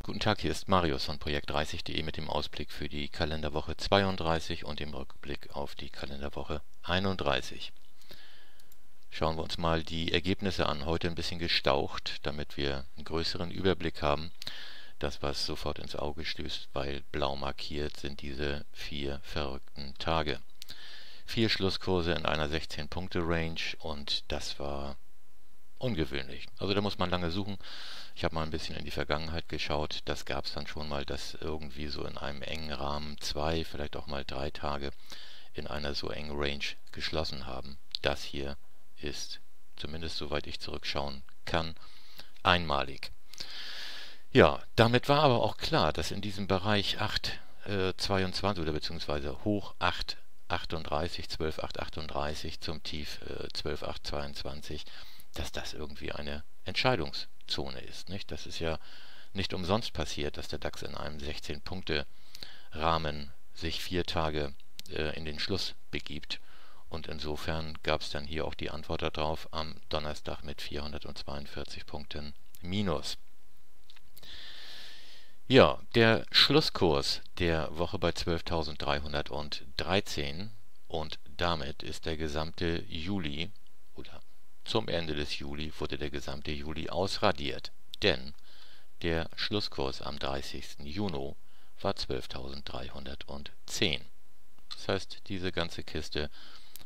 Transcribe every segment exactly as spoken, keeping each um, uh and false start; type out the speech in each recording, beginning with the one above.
Guten Tag, hier ist Marius von Projekt dreißig punkt de mit dem Ausblick für die Kalenderwoche zweiunddreißig und dem Rückblick auf die Kalenderwoche einunddreißig. Schauen wir uns mal die Ergebnisse an. Heute ein bisschen gestaucht, damit wir einen größeren Überblick haben. Das, was sofort ins Auge stößt, weil blau markiert, sind diese vier verrückten Tage. Vier Schlusskurse in einer sechzehn Punkte Range und das war ungewöhnlich. Also da muss man lange suchen. Ich habe mal ein bisschen in die Vergangenheit geschaut. Das gab es dann schon mal, dass irgendwie so in einem engen Rahmen zwei, vielleicht auch mal drei Tage in einer so engen Range geschlossen haben. Das hier ist, zumindest soweit ich zurückschauen kann, einmalig. Ja, damit war aber auch klar, dass in diesem Bereich acht Komma zweiundzwanzig äh, oder beziehungsweise hoch acht Komma achtunddreißig, zwölf Komma achtunddreißig zum Tief äh, zwölf Komma achthundertzweiundzwanzig, dass das irgendwie eine Entscheidungszone ist, nicht? Das ist ja nicht umsonst passiert, dass der DAX in einem sechzehn Punkte Rahmen sich vier Tage äh, in den Schluss begibt. Und insofern gab es dann hier auch die Antwort darauf am Donnerstag mit vierhundertzweiundvierzig Punkten minus. Ja, der Schlusskurs der Woche bei zwölftausenddreihundertdreizehn und damit ist der gesamte Juli, oder zum Ende des Juli wurde der gesamte Juli ausradiert, denn der Schlusskurs am dreißigsten Juni war zwölftausenddreihundertzehn. Das heißt, diese ganze Kiste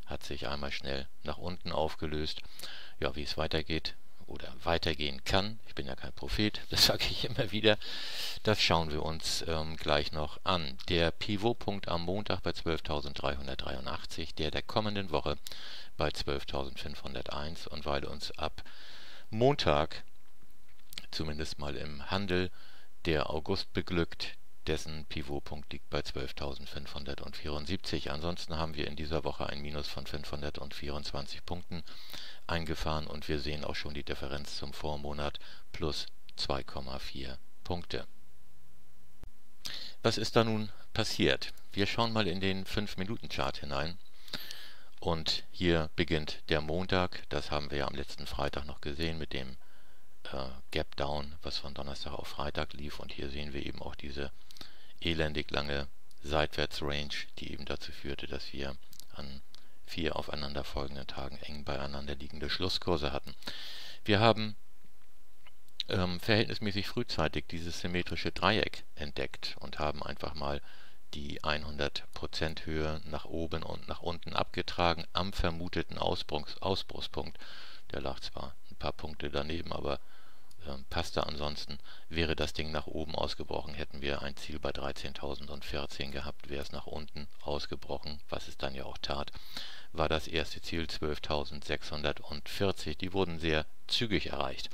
hat sich einmal schnell nach unten aufgelöst. Ja, wie es weitergeht oder weitergehen kann, ich bin ja kein Prophet, das sage ich immer wieder, das schauen wir uns ähm, gleich noch an. Der Pivotpunkt am Montag bei zwölftausenddreihundertdreiundachtzig, der der kommenden Woche bei zwölftausendfünfhunderteins, und weil uns ab Montag, zumindest mal im Handel, der August beglückt, dessen Pivotpunkt liegt bei zwölftausendfünfhundertvierundsiebzig. Ansonsten haben wir in dieser Woche ein Minus von fünfhundertvierundzwanzig Punkten eingefahren und wir sehen auch schon die Differenz zum Vormonat plus zwei Komma vier Punkte. Was ist da nun passiert? Wir schauen mal in den fünf Minuten Chart hinein und hier beginnt der Montag. Das haben wir ja am letzten Freitag noch gesehen mit dem äh, Gap Down, was von Donnerstag auf Freitag lief, und hier sehen wir eben auch diese elendig lange Seitwärtsrange, die eben dazu führte, dass wir an vier aufeinanderfolgenden Tagen eng beieinander liegende Schlusskurse hatten. Wir haben ähm, verhältnismäßig frühzeitig dieses symmetrische Dreieck entdeckt und haben einfach mal die hundert Prozent Höhe nach oben und nach unten abgetragen am vermuteten Ausbruchspunkt. Der lag zwar ein paar Punkte daneben, aber passte ansonsten. Wäre das Ding nach oben ausgebrochen, hätten wir ein Ziel bei dreizehntausendvierzehn gehabt. Wäre es nach unten ausgebrochen, was es dann ja auch tat, war das erste Ziel zwölftausendsechshundertvierzig. Die wurden sehr zügig erreicht.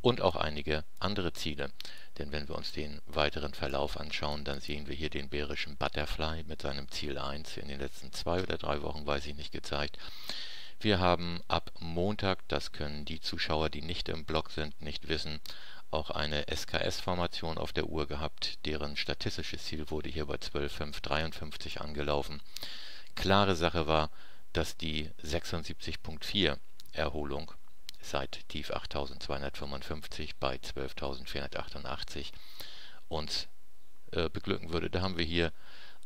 Und auch einige andere Ziele. Denn wenn wir uns den weiteren Verlauf anschauen, dann sehen wir hier den bärischen Butterfly mit seinem Ziel eins in den letzten zwei oder drei Wochen, weiß ich nicht, gezeigt. Wir haben ab Montag, das können die Zuschauer, die nicht im Blog sind, nicht wissen, auch eine S K S-Formation auf der Uhr gehabt, deren statistisches Ziel wurde hier bei zwölf Komma fünfhundertdreiundfünfzig angelaufen. Klare Sache war, dass die sechsundsiebzig Komma vier Erholung seit Tief achttausendzweihundertfünfundfünfzig bei zwölftausendvierhundertachtundachtzig uns äh, beglücken würde. Da haben wir hier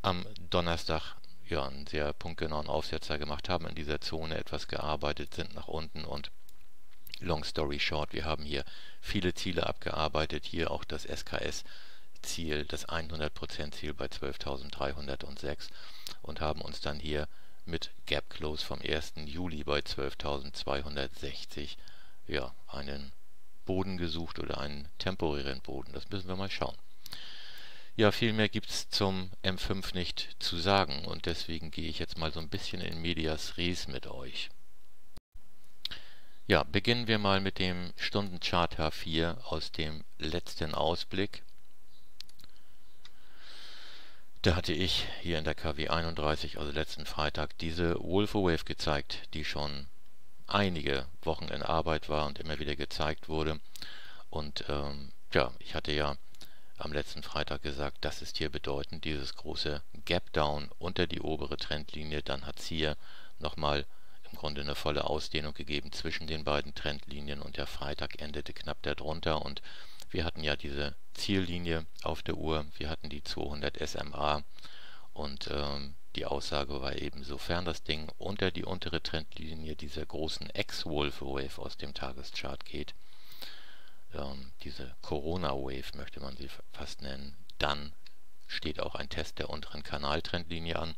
am Donnerstag ja einen sehr punktgenauen Aufsetzer gemacht, haben in dieser Zone etwas gearbeitet, sind nach unten, und long story short, wir haben hier viele Ziele abgearbeitet, hier auch das S K S-Ziel, das hundert Prozent Ziel bei zwölftausenddreihundertsechs, und haben uns dann hier mit Gap Close vom ersten Juli bei zwölftausendzweihundertsechzig ja einen Boden gesucht oder einen temporären Boden. Das müssen wir mal schauen. Ja, viel mehr gibt es zum M fünf nicht zu sagen und deswegen gehe ich jetzt mal so ein bisschen in medias res mit euch. Ja, beginnen wir mal mit dem Stundenchart H vier aus dem letzten Ausblick. Da hatte ich hier in der K W einunddreißig, also letzten Freitag, diese Wolf Wave gezeigt, die schon einige Wochen in Arbeit war und immer wieder gezeigt wurde. Und ähm, ja, ich hatte ja am letzten Freitag gesagt, das ist hier bedeutend, dieses große Gap Down unter die obere Trendlinie. Dann hat es hier nochmal im Grunde eine volle Ausdehnung gegeben zwischen den beiden Trendlinien und der Freitag endete knapp darunter und wir hatten ja diese Ziellinie auf der Uhr, wir hatten die zweihundert S M A und ähm, die Aussage war eben, sofern das Ding unter die untere Trendlinie dieser großen Ex-Wolf Wave aus dem Tageschart geht, ähm, diese Corona-Wave möchte man sie fast nennen, dann steht auch ein Test der unteren Kanaltrendlinie an.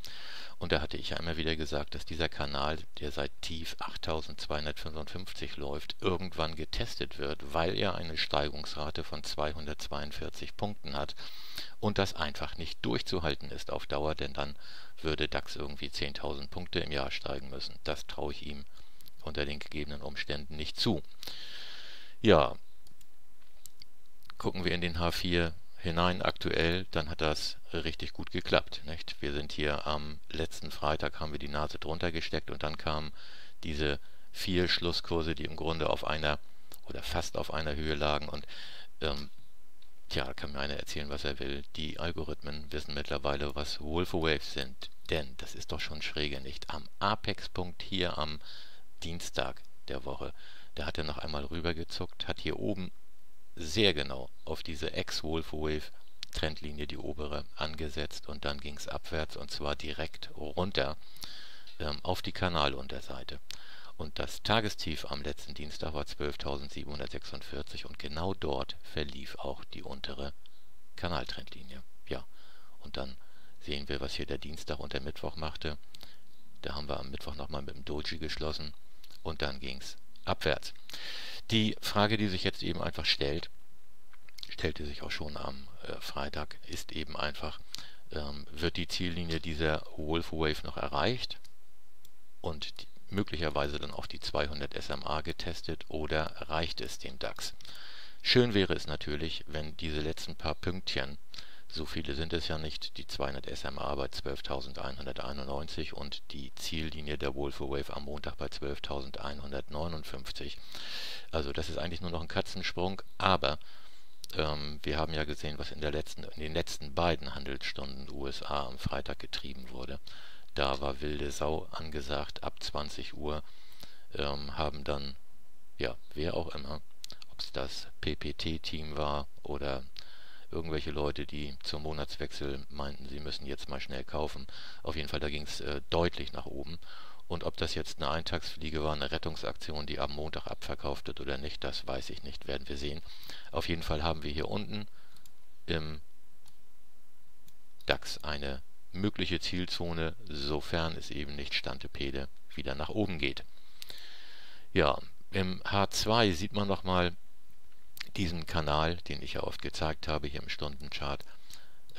Und da hatte ich ja immer wieder gesagt, dass dieser Kanal, der seit tief achttausendzweihundertfünfundfünfzig läuft, irgendwann getestet wird, weil er eine Steigungsrate von zweihundertzweiundvierzig Punkten hat und das einfach nicht durchzuhalten ist auf Dauer, denn dann würde DAX irgendwie zehntausend Punkte im Jahr steigen müssen. Das traue ich ihm unter den gegebenen Umständen nicht zu. Ja, gucken wir in den H vier hinein aktuell, dann hat das richtig gut geklappt, nicht? Wir sind hier am letzten Freitag, haben wir die Nase drunter gesteckt und dann kamen diese vier Schlusskurse, die im Grunde auf einer oder fast auf einer Höhe lagen und ähm, tja, kann mir einer erzählen, was er will. Die Algorithmen wissen mittlerweile, was Wolf Waves sind, denn das ist doch schon schräge, nicht? Am Apexpunkt hier am Dienstag der Woche, da hat er noch einmal rübergezuckt, hat hier oben sehr genau auf diese Ex-Wolf-Wave-Trendlinie, die obere, angesetzt und dann ging es abwärts und zwar direkt runter ähm, auf die Kanalunterseite. Und das Tagestief am letzten Dienstag war zwölftausendsiebenhundertsechsundvierzig und genau dort verlief auch die untere Kanaltrendlinie. Ja, und dann sehen wir, was hier der Dienstag und der Mittwoch machte. Da haben wir am Mittwoch nochmal mit dem Doji geschlossen und dann ging es abwärts. Die Frage, die sich jetzt eben einfach stellt, stellte sich auch schon am äh, Freitag, ist eben einfach, ähm, wird die Ziellinie dieser Wolf Wave noch erreicht und die, möglicherweise dann auch die zweihundert S M A getestet oder reicht es dem DAX? Schön wäre es natürlich, wenn diese letzten paar Pünktchen, so viele sind es ja nicht, die zweihundert S M A bei zwölftausendeinhunderteinundneunzig und die Ziellinie der Wolf Wave am Montag bei zwölftausendeinhundertneunundfünfzig. Also das ist eigentlich nur noch ein Katzensprung, aber ähm, wir haben ja gesehen, was in, der letzten, in den letzten beiden Handelsstunden U S A am Freitag getrieben wurde. Da war wilde Sau angesagt, ab zwanzig Uhr ähm, haben dann, ja, wer auch immer, ob es das P P T-Team war oder irgendwelche Leute, die zum Monatswechsel meinten, sie müssen jetzt mal schnell kaufen. Auf jeden Fall, da ging es äh, deutlich nach oben. Und ob das jetzt eine Eintagsfliege war, eine Rettungsaktion, die am Montag abverkauft wird oder nicht, das weiß ich nicht, werden wir sehen. Auf jeden Fall haben wir hier unten im DAX eine mögliche Zielzone, sofern es eben nicht Stantepede wieder nach oben geht. Ja, im H zwei sieht man nochmal diesen Kanal, den ich ja oft gezeigt habe, hier im Stundenchart,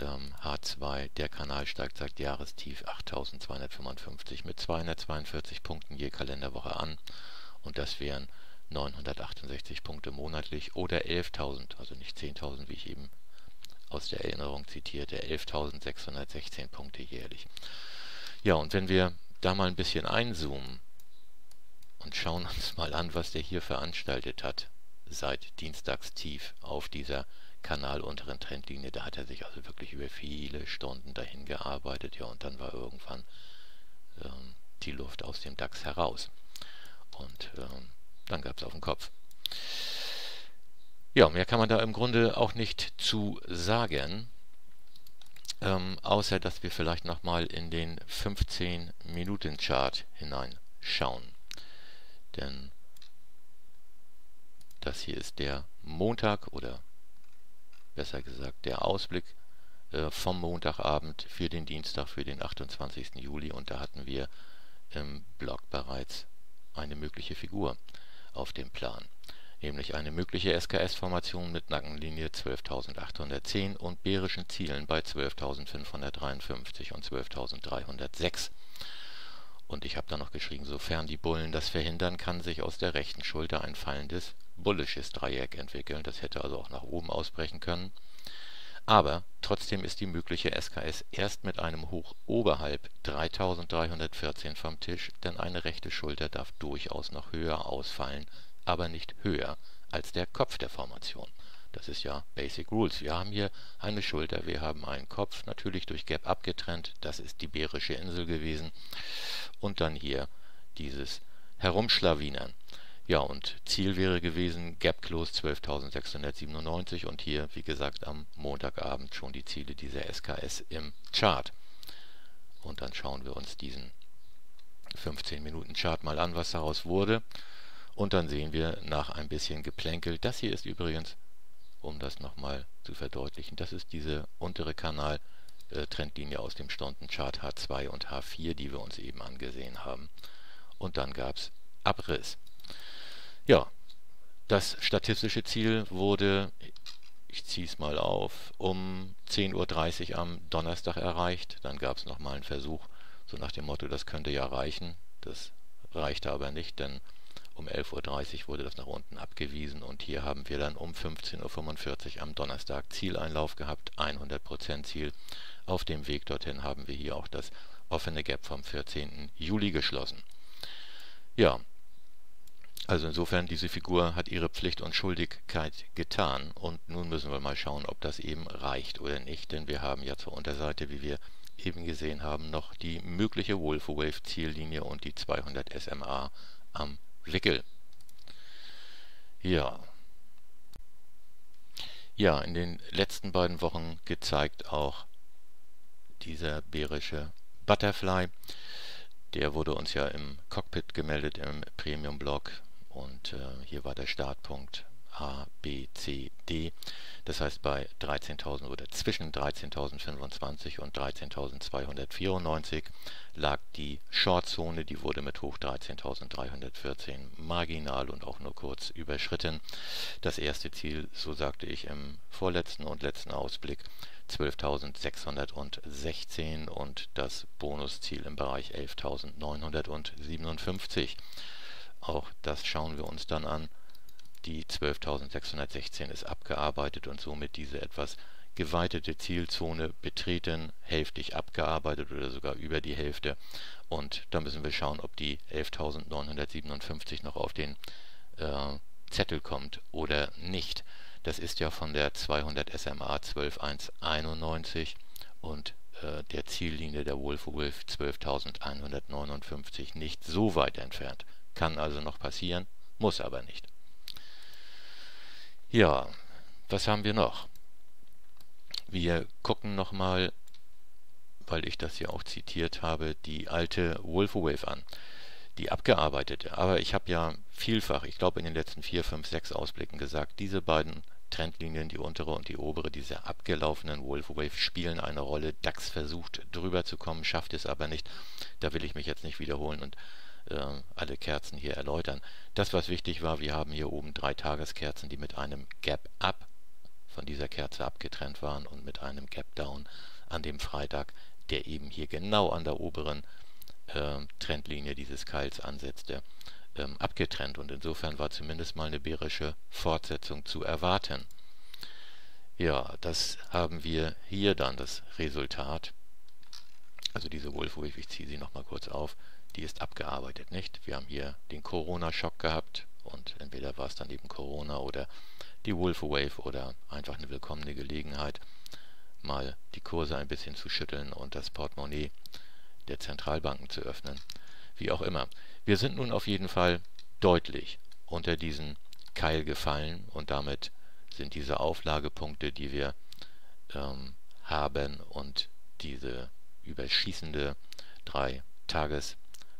ähm, H zwei, der Kanal steigt seit Jahrestief achttausendzweihundertfünfundfünfzig mit zweihundertzweiundvierzig Punkten je Kalenderwoche an und das wären neunhundertachtundsechzig Punkte monatlich oder elftausend, also nicht zehntausend, wie ich eben aus der Erinnerung zitierte, elftausendsechshundertsechzehn Punkte jährlich. Ja, und wenn wir da mal ein bisschen einzoomen und schauen uns mal an, was der hier veranstaltet hat, seit Dienstagstief auf dieser kanalonteren Trendlinie, da hat er sich also wirklich über viele Stunden dahin gearbeitet, ja, und dann war irgendwann ähm, die Luft aus dem DAX heraus und ähm, dann gab es auf den Kopf. Ja, mehr kann man da im Grunde auch nicht zu sagen, ähm, außer dass wir vielleicht nochmal in den fünfzehn Minuten Chart hineinschauen, denn das hier ist der Montag oder besser gesagt der Ausblick äh, vom Montagabend für den Dienstag, für den achtundzwanzigsten Juli. Und da hatten wir im Blog bereits eine mögliche Figur auf dem Plan. Nämlich eine mögliche S K S-Formation mit Nackenlinie zwölftausendachthundertzehn und bärischen Zielen bei zwölftausendfünfhundertdreiundfünfzig und zwölftausenddreihundertsechs. Und ich habe da noch geschrieben, sofern die Bullen das verhindern, kann sich aus der rechten Schulter ein fallendes, bullisches Dreieck entwickeln. Das hätte also auch nach oben ausbrechen können. Aber trotzdem ist die mögliche S K S erst mit einem Hoch oberhalb dreitausenddreihundertvierzehn vom Tisch, denn eine rechte Schulter darf durchaus noch höher ausfallen, aber nicht höher als der Kopf der Formation. Das ist ja Basic Rules. Wir haben hier eine Schulter, wir haben einen Kopf, natürlich durch Gap abgetrennt. Das ist die Bärische Insel gewesen. Und dann hier dieses Herumschlawinern. Ja, und Ziel wäre gewesen, Gap Close zwölftausendsechshundertsiebenundneunzig und hier, wie gesagt, am Montagabend schon die Ziele dieser S K S im Chart. Und dann schauen wir uns diesen fünfzehn Minuten Chart mal an, was daraus wurde. Und dann sehen wir nach ein bisschen Geplänkel, das hier ist übrigens, um das nochmal zu verdeutlichen, das ist diese untere Kanal äh, Trendlinie aus dem Stundenchart H zwei und H vier, die wir uns eben angesehen haben. Und dann gab es Abriss. Ja, das statistische Ziel wurde, ich ziehe es mal auf, um zehn Uhr dreißig am Donnerstag erreicht. Dann gab es nochmal einen Versuch, so nach dem Motto, das könnte ja reichen. Das reichte aber nicht, denn um elf Uhr dreißig wurde das nach unten abgewiesen und hier haben wir dann um fünfzehn Uhr fünfundvierzig am Donnerstag Zieleinlauf gehabt, hundert Prozent Ziel. Auf dem Weg dorthin haben wir hier auch das offene Gap vom vierzehnten Juli geschlossen. Ja, also insofern, diese Figur hat ihre Pflicht und Schuldigkeit getan und nun müssen wir mal schauen, ob das eben reicht oder nicht, denn wir haben ja zur Unterseite, wie wir eben gesehen haben, noch die mögliche Wolf Wave Ziellinie und die zweihundert S M A am Wickel. Ja. Ja, in den letzten beiden Wochen gezeigt auch dieser bärische Butterfly. Der wurde uns ja im Cockpit gemeldet, im Premium-Blog. Und äh, hier war der Startpunkt A, B, C, D. Das heißt bei dreizehntausend oder zwischen dreizehntausendfünfundzwanzig und dreizehntausendzweihundertvierundneunzig lag die Shortzone, die wurde mit hoch dreizehntausenddreihundertvierzehn marginal und auch nur kurz überschritten. Das erste Ziel, so sagte ich im vorletzten und letzten Ausblick, zwölftausendsechshundertsechzehn und das Bonusziel im Bereich elftausendneunhundertsiebenundfünfzig. Auch das schauen wir uns dann an. Die zwölftausendsechshundertsechzehn ist abgearbeitet und somit diese etwas geweitete Zielzone betreten, hälftig abgearbeitet oder sogar über die Hälfte. Und da müssen wir schauen, ob die elftausendneunhundertsiebenundfünfzig noch auf den äh, Zettel kommt oder nicht. Das ist ja von der zweihundert S M A zwölf Komma eins neun eins und äh, der Ziellinie der Wolf Wave zwölftausendeinhundertneunundfünfzig nicht so weit entfernt. Kann also noch passieren, muss aber nicht. Ja, was haben wir noch? Wir gucken nochmal, weil ich das ja auch zitiert habe, die alte Wolf Wave an. Die abgearbeitete. Aber ich habe ja vielfach, ich glaube in den letzten vier, fünf, sechs Ausblicken gesagt, diese beiden Trendlinien, die untere und die obere, diese abgelaufenen Wolf Wave spielen eine Rolle. DAX versucht drüber zu kommen, schafft es aber nicht. Da will ich mich jetzt nicht wiederholen und alle Kerzen hier erläutern. Das, was wichtig war, wir haben hier oben drei Tageskerzen, die mit einem Gap Up von dieser Kerze abgetrennt waren und mit einem Gap Down an dem Freitag, der eben hier genau an der oberen äh, Trendlinie dieses Keils ansetzte, ähm, abgetrennt. Und insofern war zumindest mal eine bärische Fortsetzung zu erwarten. Ja, das haben wir hier dann, das Resultat. Also diese Wolf Wave, ich ziehe sie nochmal kurz auf. Die ist abgearbeitet, nicht? Wir haben hier den Corona-Schock gehabt und entweder war es dann eben Corona oder die Wolf Wave oder einfach eine willkommene Gelegenheit, mal die Kurse ein bisschen zu schütteln und das Portemonnaie der Zentralbanken zu öffnen. Wie auch immer. Wir sind nun auf jeden Fall deutlich unter diesen Keil gefallen und damit sind diese Auflagepunkte, die wir ähm, haben und diese überschießende drei Tages-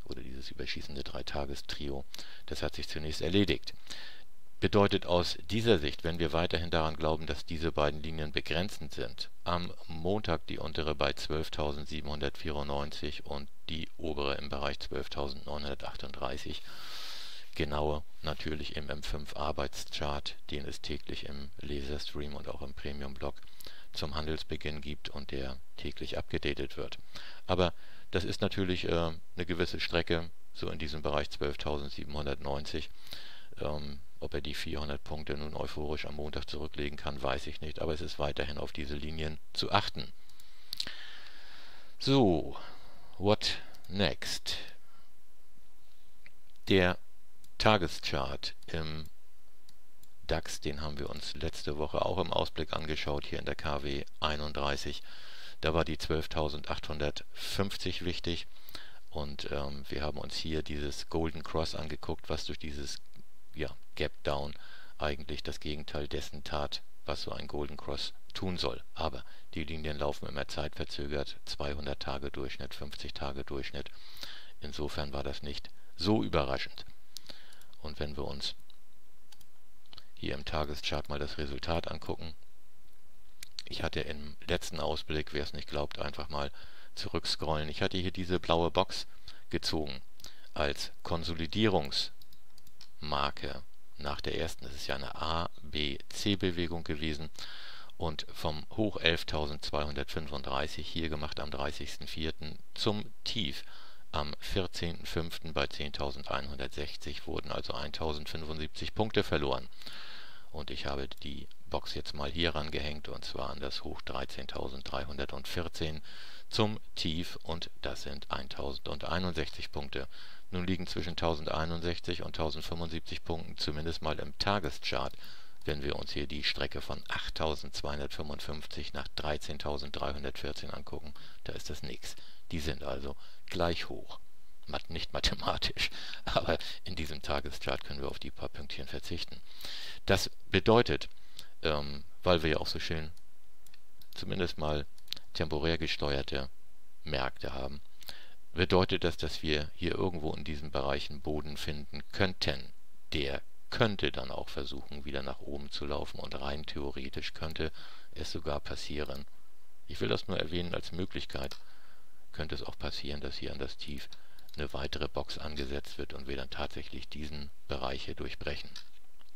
oder dieses überschießende Dreitagestrio, das hat sich zunächst erledigt. Bedeutet aus dieser Sicht, wenn wir weiterhin daran glauben, dass diese beiden Linien begrenzend sind, am Montag die untere bei zwölftausendsiebenhundertvierundneunzig und die obere im Bereich zwölftausendneunhundertachtunddreißig, genau natürlich im M fünf Arbeitschart, den es täglich im Leserstream und auch im Premium-Blog zum Handelsbeginn gibt und der täglich abgedatet wird. Aber das ist natürlich äh, eine gewisse Strecke, so in diesem Bereich zwölftausendsiebenhundertneunzig. Ähm, ob er die vierhundert Punkte nun euphorisch am Montag zurücklegen kann, weiß ich nicht, aber es ist weiterhin auf diese Linien zu achten. So, what next? Der Tageschart im DAX, den haben wir uns letzte Woche auch im Ausblick angeschaut, hier in der K W einunddreißig. Da war die zwölftausendachthundertfünfzig wichtig und ähm, wir haben uns hier dieses Golden Cross angeguckt, was durch dieses ja, Gap Down eigentlich das Gegenteil dessen tat, was so ein Golden Cross tun soll. Aber die Linien laufen immer zeitverzögert, zweihundert Tage Durchschnitt, fünfzig Tage Durchschnitt. Insofern war das nicht so überraschend. Und wenn wir uns hier im Tageschart mal das Resultat angucken, ich hatte im letzten Ausblick, wer es nicht glaubt, einfach mal zurückscrollen. Ich hatte hier diese blaue Box gezogen als Konsolidierungsmarke nach der ersten. Das ist ja eine A B C-Bewegung gewesen und vom Hoch elftausendzweihundertfünfunddreißig hier gemacht am dreißigsten vierten zum Tief am vierzehnten fünften bei zehntausendeinhundertsechzig wurden also eintausendfünfundsiebzig Punkte verloren. Und ich habe die Box jetzt mal hier rangehängt und zwar an das Hoch dreizehntausenddreihundertvierzehn zum Tief und das sind eintausendeinundsechzig Punkte. Nun liegen zwischen eintausendeinundsechzig und eintausendfünfundsiebzig Punkten zumindest mal im Tageschart, wenn wir uns hier die Strecke von achttausendzweihundertfünfundfünfzig nach dreizehntausenddreihundertvierzehn angucken, da ist das nichts. Die sind also gleich hoch. Math- nicht mathematisch, aber in diesem Tageschart können wir auf die paar Pünktchen verzichten. Das bedeutet, ähm, weil wir ja auch so schön zumindest mal temporär gesteuerte Märkte haben, bedeutet das, dass wir hier irgendwo in diesen Bereichen Boden finden könnten. Der könnte dann auch versuchen, wieder nach oben zu laufen und rein theoretisch könnte es sogar passieren. Ich will das nur erwähnen als Möglichkeit. Könnte es auch passieren, dass hier an das Tief eine weitere Box angesetzt wird und wir dann tatsächlich diesen Bereich hier durchbrechen.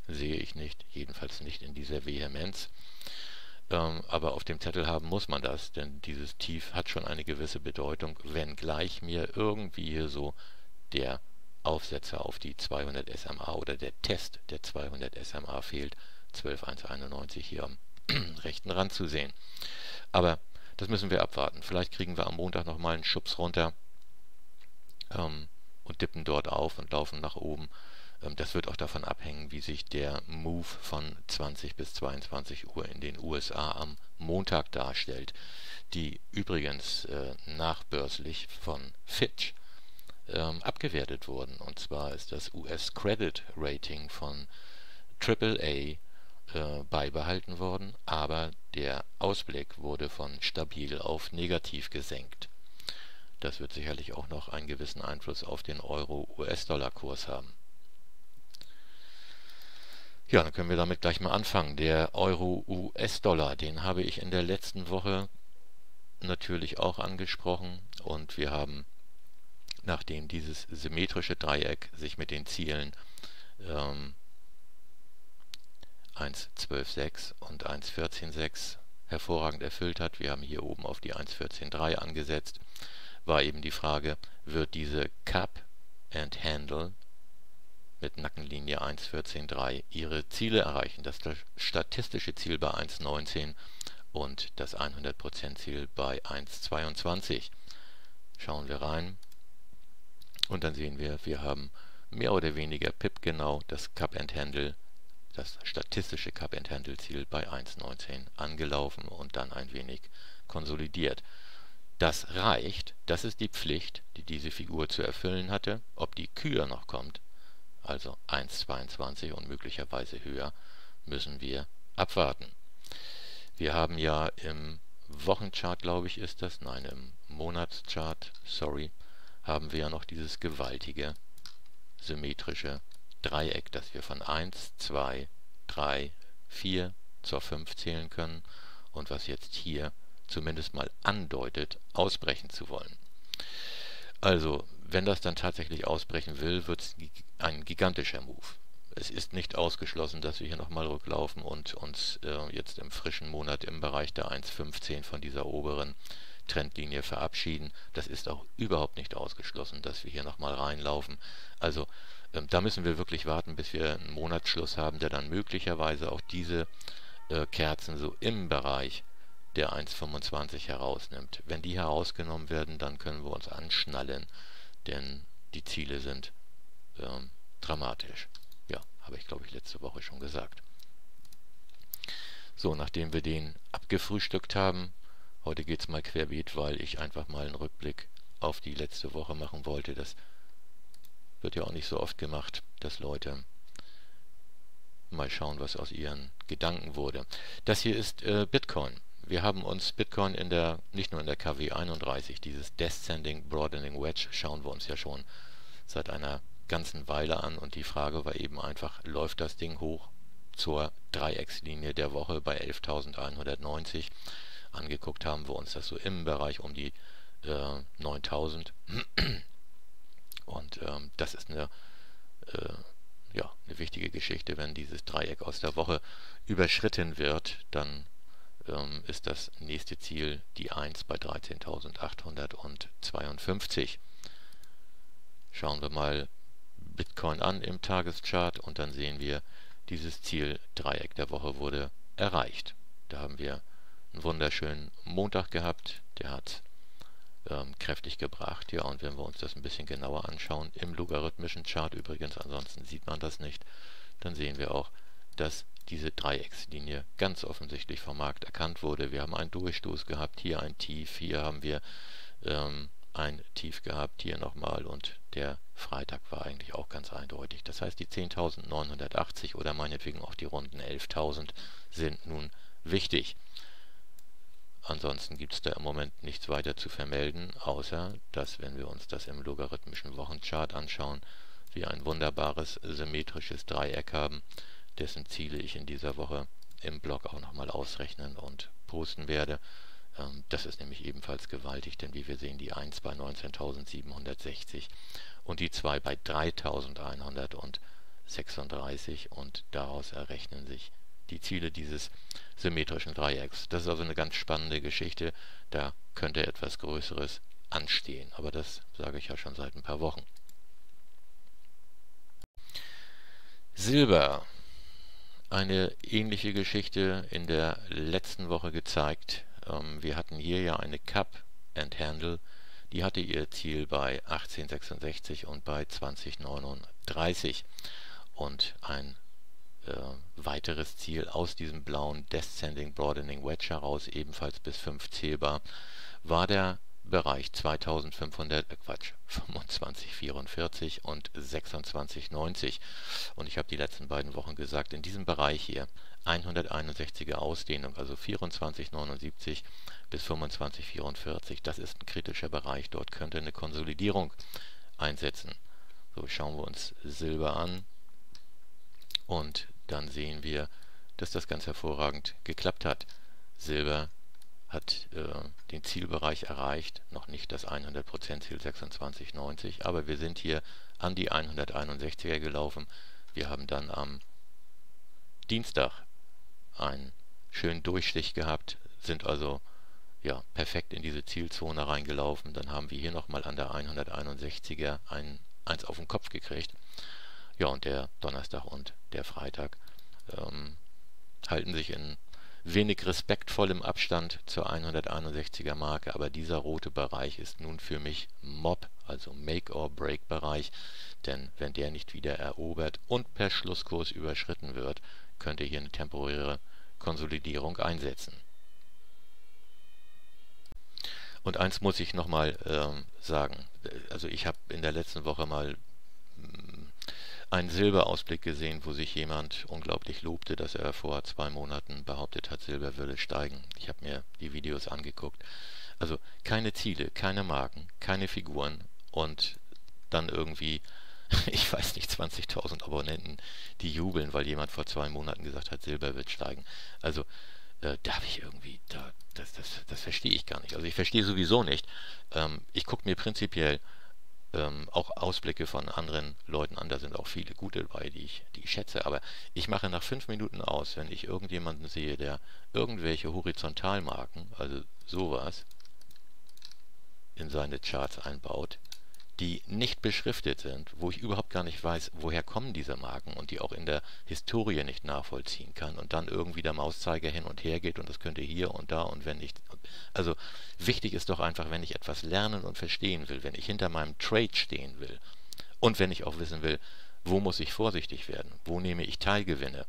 Sehe ich nicht, jedenfalls nicht in dieser Vehemenz. Ähm, aber auf dem Zettel haben muss man das, denn dieses Tief hat schon eine gewisse Bedeutung, wenngleich mir irgendwie hier so der Aufsetzer auf die zweihundert S M A oder der Test der zweihundert S M A fehlt, zwölf Komma eins neun eins hier am rechten Rand zu sehen. Aber das müssen wir abwarten. Vielleicht kriegen wir am Montag nochmal einen Schubs runter ähm, und dippen dort auf und laufen nach oben. Das wird auch davon abhängen, wie sich der Move von zwanzig bis zweiundzwanzig Uhr in den U S A am Montag darstellt, die übrigens äh, nachbörslich von Fitch ähm, abgewertet wurden. Und zwar ist das U S-Credit-Rating von Triple A äh, beibehalten worden, aber der Ausblick wurde von stabil auf negativ gesenkt. Das wird sicherlich auch noch einen gewissen Einfluss auf den Euro-U S-Dollar-Kurs haben. Ja, dann können wir damit gleich mal anfangen. Der Euro-U S-Dollar, den habe ich in der letzten Woche natürlich auch angesprochen und wir haben, nachdem dieses symmetrische Dreieck sich mit den Zielen ähm, eins Komma zwölf sechs und eins Komma eins vier sechs hervorragend erfüllt hat, wir haben hier oben auf die eins Komma eins vier drei angesetzt, war eben die Frage, wird diese Cup and Handle mit Nackenlinie eins Komma eins vier drei ihre Ziele erreichen. Das statistische Ziel bei eins Komma eins neun und das hundert Prozent Ziel bei eins Komma zwei zwei. Schauen wir rein und dann sehen wir, wir haben mehr oder weniger pipgenau das Cup and Handle, das statistische Cup and Handle Ziel bei eins Komma eins neun angelaufen und dann ein wenig konsolidiert. Das reicht, das ist die Pflicht, die diese Figur zu erfüllen hatte. Ob die Kür noch kommt, also eins Komma zwei zwei und möglicherweise höher, müssen wir abwarten. Wir haben ja im Wochenchart, glaube ich, ist das, nein, im Monatschart, sorry, haben wir ja noch dieses gewaltige symmetrische Dreieck, das wir von eins, zwei, drei, vier zur fünf zählen können und was jetzt hier zumindest mal andeutet, ausbrechen zu wollen. Also, wenn das dann tatsächlich ausbrechen will, wird es ein gigantischer Move. Es ist nicht ausgeschlossen, dass wir hier nochmal rücklaufen und uns äh, jetzt im frischen Monat im Bereich der eins Komma fünfzehn von dieser oberen Trendlinie verabschieden. Das ist auch überhaupt nicht ausgeschlossen, dass wir hier nochmal reinlaufen. Also ähm, da müssen wir wirklich warten, bis wir einen Monatsschluss haben, der dann möglicherweise auch diese äh, Kerzen so im Bereich der eins Komma fünfundzwanzig herausnimmt. Wenn die herausgenommen werden, dann können wir uns anschnallen, denn die Ziele sind ähm, dramatisch. Ja, habe ich glaube ich letzte Woche schon gesagt. So, nachdem wir den abgefrühstückt haben, heute geht es mal querbeet, weil ich einfach mal einen Rückblick auf die letzte Woche machen wollte. Das wird ja auch nicht so oft gemacht, dass Leute mal schauen, was aus ihren Gedanken wurde. Das hier ist äh, Bitcoin. Wir haben uns Bitcoin in der, nicht nur in der K W einunddreißig, dieses Descending Broadening Wedge, schauen wir uns ja schon seit einer ganzen Weile an, und die Frage war eben einfach, läuft das Ding hoch zur Dreieckslinie der Woche bei elftausendeinhundertneunzig? Angeguckt haben wir uns das so im Bereich um die äh, neuntausend und ähm, das ist eine äh, ja, eine wichtige Geschichte. Wenn dieses Dreieck aus der Woche überschritten wird, dann ähm, ist das nächste Ziel die eins bei dreizehntausendachthundertzweiundfünfzig. Schauen wir mal Bitcoin an im Tageschart und dann sehen wir, dieses Ziel Dreieck der Woche wurde erreicht. Da haben wir einen wunderschönen Montag gehabt, der hat ähm, kräftig gebracht. Ja, und wenn wir uns das ein bisschen genauer anschauen, im logarithmischen Chart übrigens, ansonsten sieht man das nicht, dann sehen wir auch, dass diese Dreieckslinie ganz offensichtlich vom Markt erkannt wurde. Wir haben einen Durchstoß gehabt, hier ein Tief, hier haben wir ähm, ein Tief gehabt, hier nochmal, und der Freitag war eigentlich auch ganz eindeutig. Das heißt, die zehntausendneunhundertachtzig oder meinetwegen auch die runden elftausend sind nun wichtig. Ansonsten gibt es da im Moment nichts weiter zu vermelden, außer dass, wenn wir uns das im logarithmischen Wochenchart anschauen, wir ein wunderbares symmetrisches Dreieck haben, dessen Ziele ich in dieser Woche im Blog auch nochmal ausrechnen und posten werde. Das ist nämlich ebenfalls gewaltig, denn wie wir sehen, die eins bei neunzehntausendsiebenhundertsechzig und die zwei bei dreitausendeinhundertsechsunddreißig, und daraus errechnen sich die Ziele dieses symmetrischen Dreiecks. Das ist also eine ganz spannende Geschichte, da könnte etwas Größeres anstehen, aber das sage ich ja schon seit ein paar Wochen. Silber. Eine ähnliche Geschichte in der letzten Woche gezeigt. Wir hatten hier ja eine Cup and Handle, die hatte ihr Ziel bei achtzehn sechsundsechzig und bei zwanzig neununddreißig, und ein äh, weiteres Ziel aus diesem blauen Descending Broadening Wedge heraus, ebenfalls bis fünf zählbar, war der Bereich zweitausendfünfhundert, äh Quatsch, fünfundzwanzig vierundvierzig und sechsundzwanzig neunzig. Und ich habe die letzten beiden Wochen gesagt, in diesem Bereich hier hunderteinundsechziger Ausdehnung, also vierundzwanzig neunundsiebzig bis fünfundzwanzig vierundvierzig, das ist ein kritischer Bereich, dort könnte eine Konsolidierung einsetzen. So, schauen wir uns Silber an und dann sehen wir, dass das ganz hervorragend geklappt hat. Silber hat äh, den Zielbereich erreicht, noch nicht das hundert Prozent Ziel sechsundzwanzig neunzig, aber wir sind hier an die hunderteinundsechziger gelaufen. Wir haben dann am Dienstag einen schönen Durchstich gehabt, sind also ja perfekt in diese Zielzone reingelaufen. Dann haben wir hier nochmal an der hunderteinundsechziger ein, eins auf den Kopf gekriegt. Ja, und der Donnerstag und der Freitag ähm, halten sich in wenig respektvollem Abstand zur hunderteinundsechziger Marke, aber dieser rote Bereich ist nun für mich Mob, also Make-or-Break-Bereich, denn wenn der nicht wieder erobert und per Schlusskurs überschritten wird, könnte hier eine temporäre Konsolidierung einsetzen. Und eins muss ich nochmal ähm, sagen, also ich habe in der letzten Woche mal einen Silberausblick gesehen, wo sich jemand unglaublich lobte, dass er vor zwei Monaten behauptet hat, Silber würde steigen. Ich habe mir die Videos angeguckt. Also keine Ziele, keine Marken, keine Figuren und dann irgendwie, ich weiß nicht, zwanzigtausend Abonnenten, die jubeln, weil jemand vor zwei Monaten gesagt hat, Silber wird steigen. Also äh, da habe ich irgendwie, da, das, das, das verstehe ich gar nicht. Also ich verstehe sowieso nicht. Ähm, ich gucke mir prinzipiell Ähm, auch Ausblicke von anderen Leuten an, da sind auch viele gute dabei, die ich, die ich schätze, aber ich mache nach fünf Minuten aus, wenn ich irgendjemanden sehe, der irgendwelche Horizontalmarken, also sowas, in seine Charts einbaut, die nicht beschriftet sind, wo ich überhaupt gar nicht weiß, woher kommen diese Marken, und die auch in der Historie nicht nachvollziehen kann, und dann irgendwie der Mauszeiger hin und her geht und das könnte hier und da, und wenn ich, also wichtig ist doch einfach, wenn ich etwas lernen und verstehen will, wenn ich hinter meinem Trade stehen will und wenn ich auch wissen will, wo muss ich vorsichtig werden, wo nehme ich Teilgewinne,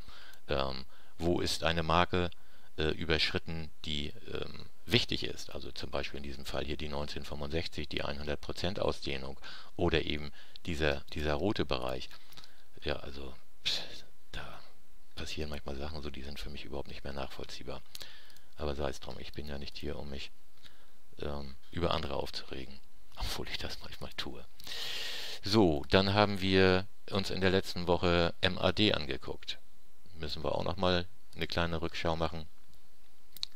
ähm, wo ist eine Marke äh, überschritten, die ähm, wichtig ist. Also zum Beispiel in diesem Fall hier die neunzehnhundertfünfundsechzig, die hundert Prozent Ausdehnung oder eben dieser, dieser rote Bereich. Ja, also pff, da passieren manchmal Sachen so, die sind für mich überhaupt nicht mehr nachvollziehbar. Aber sei es drum, ich bin ja nicht hier, um mich ähm, über andere aufzuregen, obwohl ich das manchmal tue. So, dann haben wir uns in der letzten Woche M A D angeguckt. Müssen wir auch nochmal eine kleine Rückschau machen.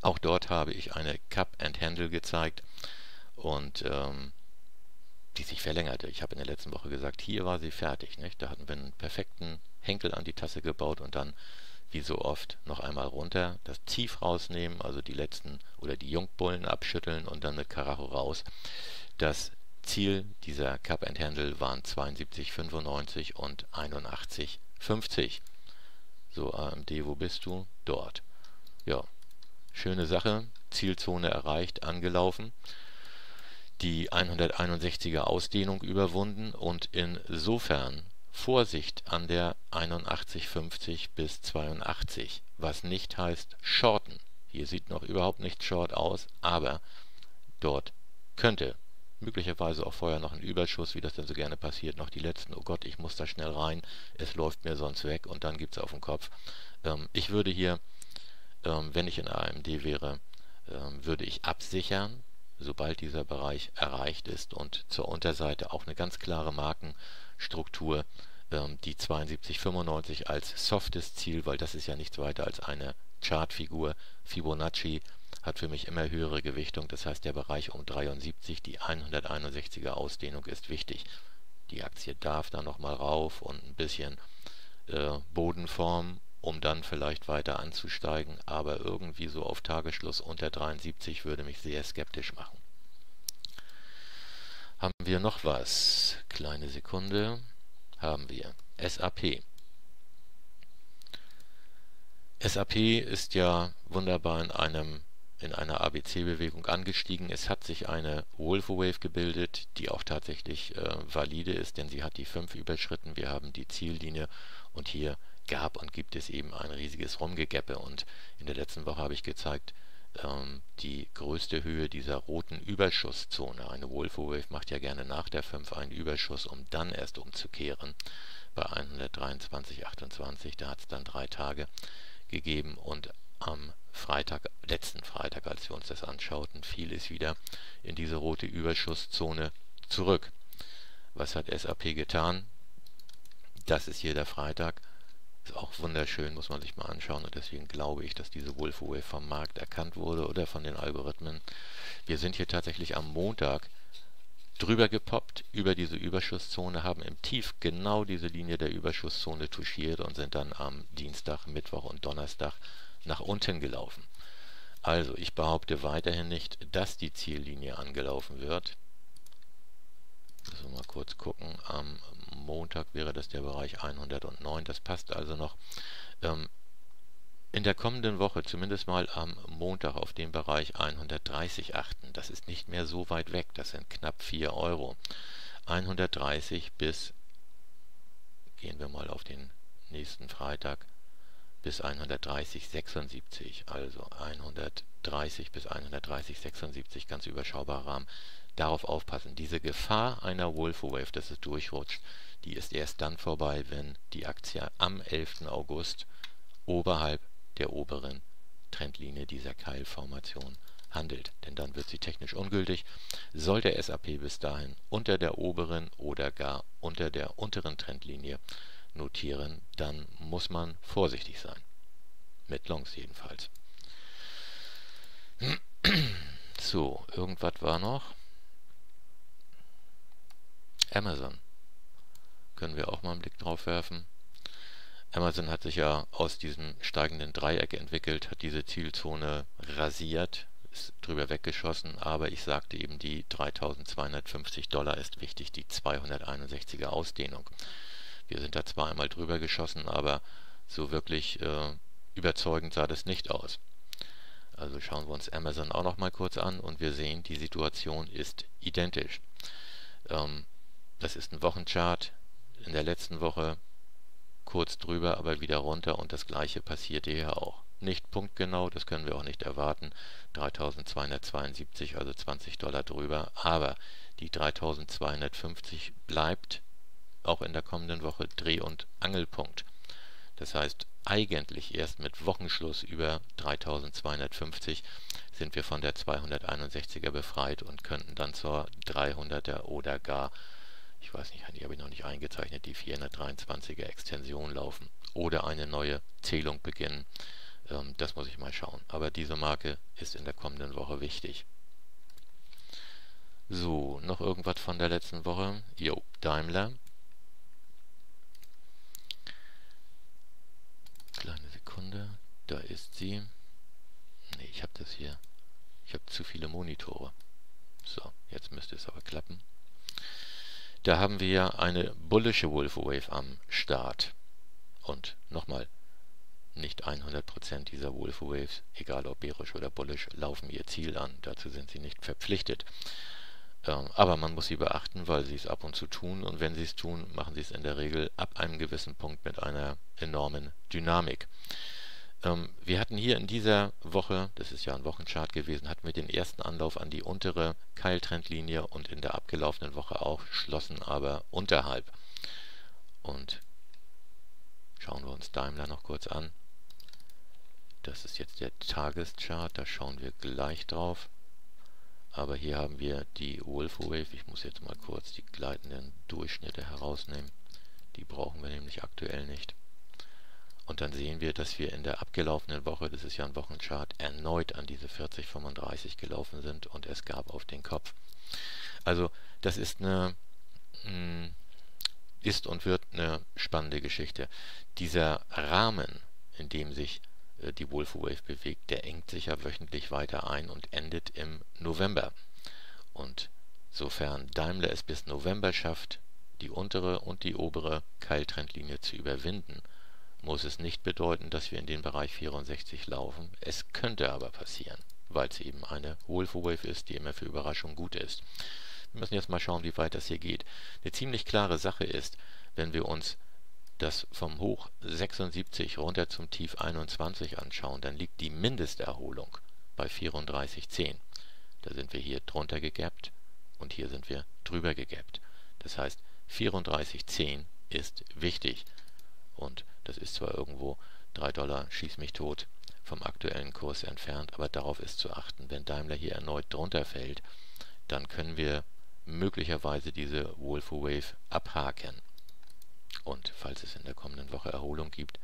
Auch dort habe ich eine Cup and Handle gezeigt und ähm, die sich verlängerte. Ich habe in der letzten Woche gesagt, hier war sie fertig, nicht? Da hatten wir einen perfekten Henkel an die Tasse gebaut und dann, wie so oft, noch einmal runter, das Tief rausnehmen, also die letzten oder die Jungbullen abschütteln und dann eine Karacho raus. Das Ziel dieser Cup and Handle waren zweiundsiebzig Komma fünfundneunzig und einundachtzig Komma fünfzig. So, A M D, wo bist du? Dort. Ja, schöne Sache. Zielzone erreicht, angelaufen. Die hunderteinundsechziger Ausdehnung überwunden und insofern Vorsicht an der einundachtzig Komma fünfzig bis zweiundachtzig, was nicht heißt shorten. Hier sieht noch überhaupt nicht short aus, aber dort könnte möglicherweise auch vorher noch ein Überschuss, wie das dann so gerne passiert, noch die letzten, oh Gott, ich muss da schnell rein, es läuft mir sonst weg und dann gibt es auf den Kopf. Ähm, ich würde hier, ähm, wenn ich in A M D wäre, ähm, würde ich absichern, sobald dieser Bereich erreicht ist und zur Unterseite auch eine ganz klare Markenstruktur, ähm, die zweiundsiebzig Komma fünfundneunzig als softes Ziel, weil das ist ja nichts weiter als eine Chartfigur, Fibonacci, hat für mich immer höhere Gewichtung, das heißt der Bereich um dreiundsiebzig, die hunderteinundsechziger Ausdehnung ist wichtig. Die Aktie darf da nochmal rauf und ein bisschen äh, Boden formen, um dann vielleicht weiter anzusteigen, aber irgendwie so auf Tagesschluss unter dreiundsiebzig würde mich sehr skeptisch machen. Haben wir noch was? Kleine Sekunde. Haben wir S A P. S A P ist ja wunderbar in einem in einer A B C-Bewegung angestiegen. Es hat sich eine Wolf Wave gebildet, die auch tatsächlich äh, valide ist, denn sie hat die fünf überschritten. Wir haben die Ziellinie und hier gab und gibt es eben ein riesiges Rumgegeppe. Und in der letzten Woche habe ich gezeigt, ähm, die größte Höhe dieser roten Überschusszone. Eine Wolf Wave macht ja gerne nach der fünf einen Überschuss, um dann erst umzukehren. Bei hundertdreiundzwanzig Komma achtundzwanzig, da hat es dann drei Tage gegeben und am Freitag, letzten Freitag, als wir uns das anschauten, fiel es wieder in diese rote Überschusszone zurück. Was hat S A P getan? Das ist hier der Freitag. Ist auch wunderschön, muss man sich mal anschauen. Und deswegen glaube ich, dass diese Wolf Wave vom Markt erkannt wurde oder von den Algorithmen. Wir sind hier tatsächlich am Montag drüber gepoppt, über diese Überschusszone, haben im Tief genau diese Linie der Überschusszone touchiert und sind dann am Dienstag, Mittwoch und Donnerstag nach unten gelaufen. Also, ich behaupte weiterhin nicht, dass die Ziellinie angelaufen wird. Müssen wir mal kurz gucken. Am Montag wäre das der Bereich hundertneun. Das passt also noch. Ähm, in der kommenden Woche, zumindest mal am Montag, auf den Bereich hundertdreißig achten. Das ist nicht mehr so weit weg. Das sind knapp vier Euro. hundertdreißig bis, gehen wir mal auf den nächsten Freitag, bis hundertdreißig Komma sechsundsiebzig, also hundertdreißig bis hundertdreißig Komma sechsundsiebzig, ganz überschaubarer Rahmen. Darauf aufpassen. Diese Gefahr einer Wolf Wave, dass es durchrutscht, die ist erst dann vorbei, wenn die Aktie am elften August oberhalb der oberen Trendlinie dieser Keilformation handelt. Denn dann wird sie technisch ungültig. Soll der S A P bis dahin unter der oberen oder gar unter der unteren Trendlinie notieren, dann muss man vorsichtig sein. Mit Longs jedenfalls. So, irgendwas war noch. Amazon. Können wir auch mal einen Blick drauf werfen. Amazon hat sich ja aus diesem steigenden Dreieck entwickelt, hat diese Zielzone rasiert, ist drüber weggeschossen, aber ich sagte eben, die dreitausendzweihundertfünfzig Dollar ist wichtig, die zweihunderteinundsechziger Ausdehnung. Wir sind da zwar einmal drüber geschossen, aber so wirklich äh, überzeugend sah das nicht aus. Also schauen wir uns Amazon auch noch mal kurz an und wir sehen, die Situation ist identisch. Ähm, das ist ein Wochenchart, in der letzten Woche kurz drüber, aber wieder runter und das gleiche passierte hier auch. nicht punktgenau, das können wir auch nicht erwarten, dreitausendzweihundertzweiundsiebzig, also zwanzig Dollar drüber, aber die dreitausendzweihundertfünfzig bleibt auch in der kommenden Woche Dreh- und Angelpunkt. Das heißt, eigentlich erst mit Wochenschluss über dreitausendzweihundertfünfzig sind wir von der zweihunderteinundsechziger befreit und könnten dann zur dreihunderter oder gar, ich weiß nicht, die habe ich noch nicht eingezeichnet, die vierhundertdreiundzwanziger Extension laufen oder eine neue Zählung beginnen. Ähm, das muss ich mal schauen. Aber diese Marke ist in der kommenden Woche wichtig. So, noch irgendwas von der letzten Woche. Jo, Daimler. Kleine Sekunde, da ist sie. Ne, ich habe das hier. Ich habe zu viele Monitore. So, jetzt müsste es aber klappen. Da haben wir ja eine bullische Wolf Wave am Start. Und nochmal, nicht hundert Prozent dieser Wolf Waves, egal ob bärisch oder bullisch, laufen ihr Ziel an. Dazu sind sie nicht verpflichtet. Ähm, aber man muss sie beachten, weil sie es ab und zu tun. Und wenn sie es tun, machen sie es in der Regel ab einem gewissen Punkt mit einer enormen Dynamik. Ähm, wir hatten hier in dieser Woche, das ist ja ein Wochenchart gewesen, hatten wir den ersten Anlauf an die untere Keiltrendlinie und in der abgelaufenen Woche auch, schlossen aber unterhalb. Und schauen wir uns Daimler noch kurz an. Das ist jetzt der Tageschart, da schauen wir gleich drauf. Aber hier haben wir die Wolf Wave. Ich muss jetzt mal kurz die gleitenden Durchschnitte herausnehmen. Die brauchen wir nämlich aktuell nicht. Und dann sehen wir, dass wir in der abgelaufenen Woche, das ist ja ein Wochenchart, erneut an diese vierzig Komma fünfunddreißig gelaufen sind und es gab auf den Kopf. Also das ist eine... Mh, ist und wird eine spannende Geschichte. Dieser Rahmen, in dem sich äh, die Wolf Wave bewegt, der engt sich ja wöchentlich weiter ein und endet im November. Und sofern Daimler es bis November schafft, die untere und die obere Keiltrendlinie zu überwinden, muss es nicht bedeuten, dass wir in den Bereich vierundsechzig laufen. Es könnte aber passieren, weil es eben eine Wolf Wave ist, die immer für Überraschung gut ist. Wir müssen jetzt mal schauen, wie weit das hier geht. Eine ziemlich klare Sache ist, wenn wir uns das vom Hoch sechsundsiebzig runter zum Tief einundzwanzig anschauen, dann liegt die Mindesterholung bei vierunddreißig Komma zehn. Da sind wir hier drunter gegappt und hier sind wir drüber gegappt. Das heißt, vierunddreißig Komma zehn ist wichtig. Und das ist zwar irgendwo drei Dollar, schieß mich tot, vom aktuellen Kurs entfernt, aber darauf ist zu achten. Wenn Daimler hier erneut drunter fällt, dann können wir möglicherweise diese Wolf Wave abhaken. Und falls es in der kommenden Woche Erholung gibt,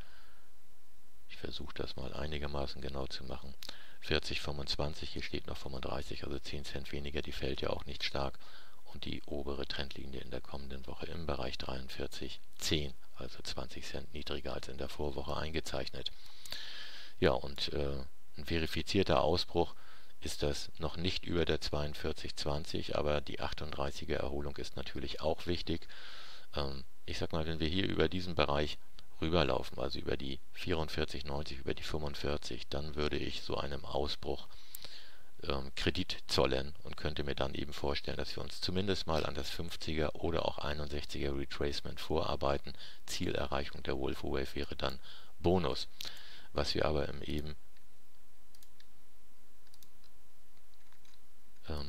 ich versuche das mal einigermaßen genau zu machen, vierzig Komma fünfundzwanzig, hier steht noch fünfunddreißig, also zehn Cent weniger, die fällt ja auch nicht stark. Und die obere Trendlinie in der kommenden Woche im Bereich dreiundvierzig Komma zehn, also zwanzig Cent niedriger als in der Vorwoche eingezeichnet. Ja, und äh, ein verifizierter Ausbruch ist das noch nicht über der zweiundvierzig Komma zwanzig, aber die achtunddreißiger Erholung ist natürlich auch wichtig. Ähm, ich sag mal, wenn wir hier über diesen Bereich rüberlaufen, also über die vierundvierzig Komma neunzig, über die fünfundvierzig, dann würde ich so einem Ausbruch ähm, Kredit zollen und könnte mir dann eben vorstellen, dass wir uns zumindest mal an das fünfziger oder auch einundsechziger Retracement vorarbeiten. Zielerreichung der Wolf Wave wäre dann Bonus. Was wir aber im eben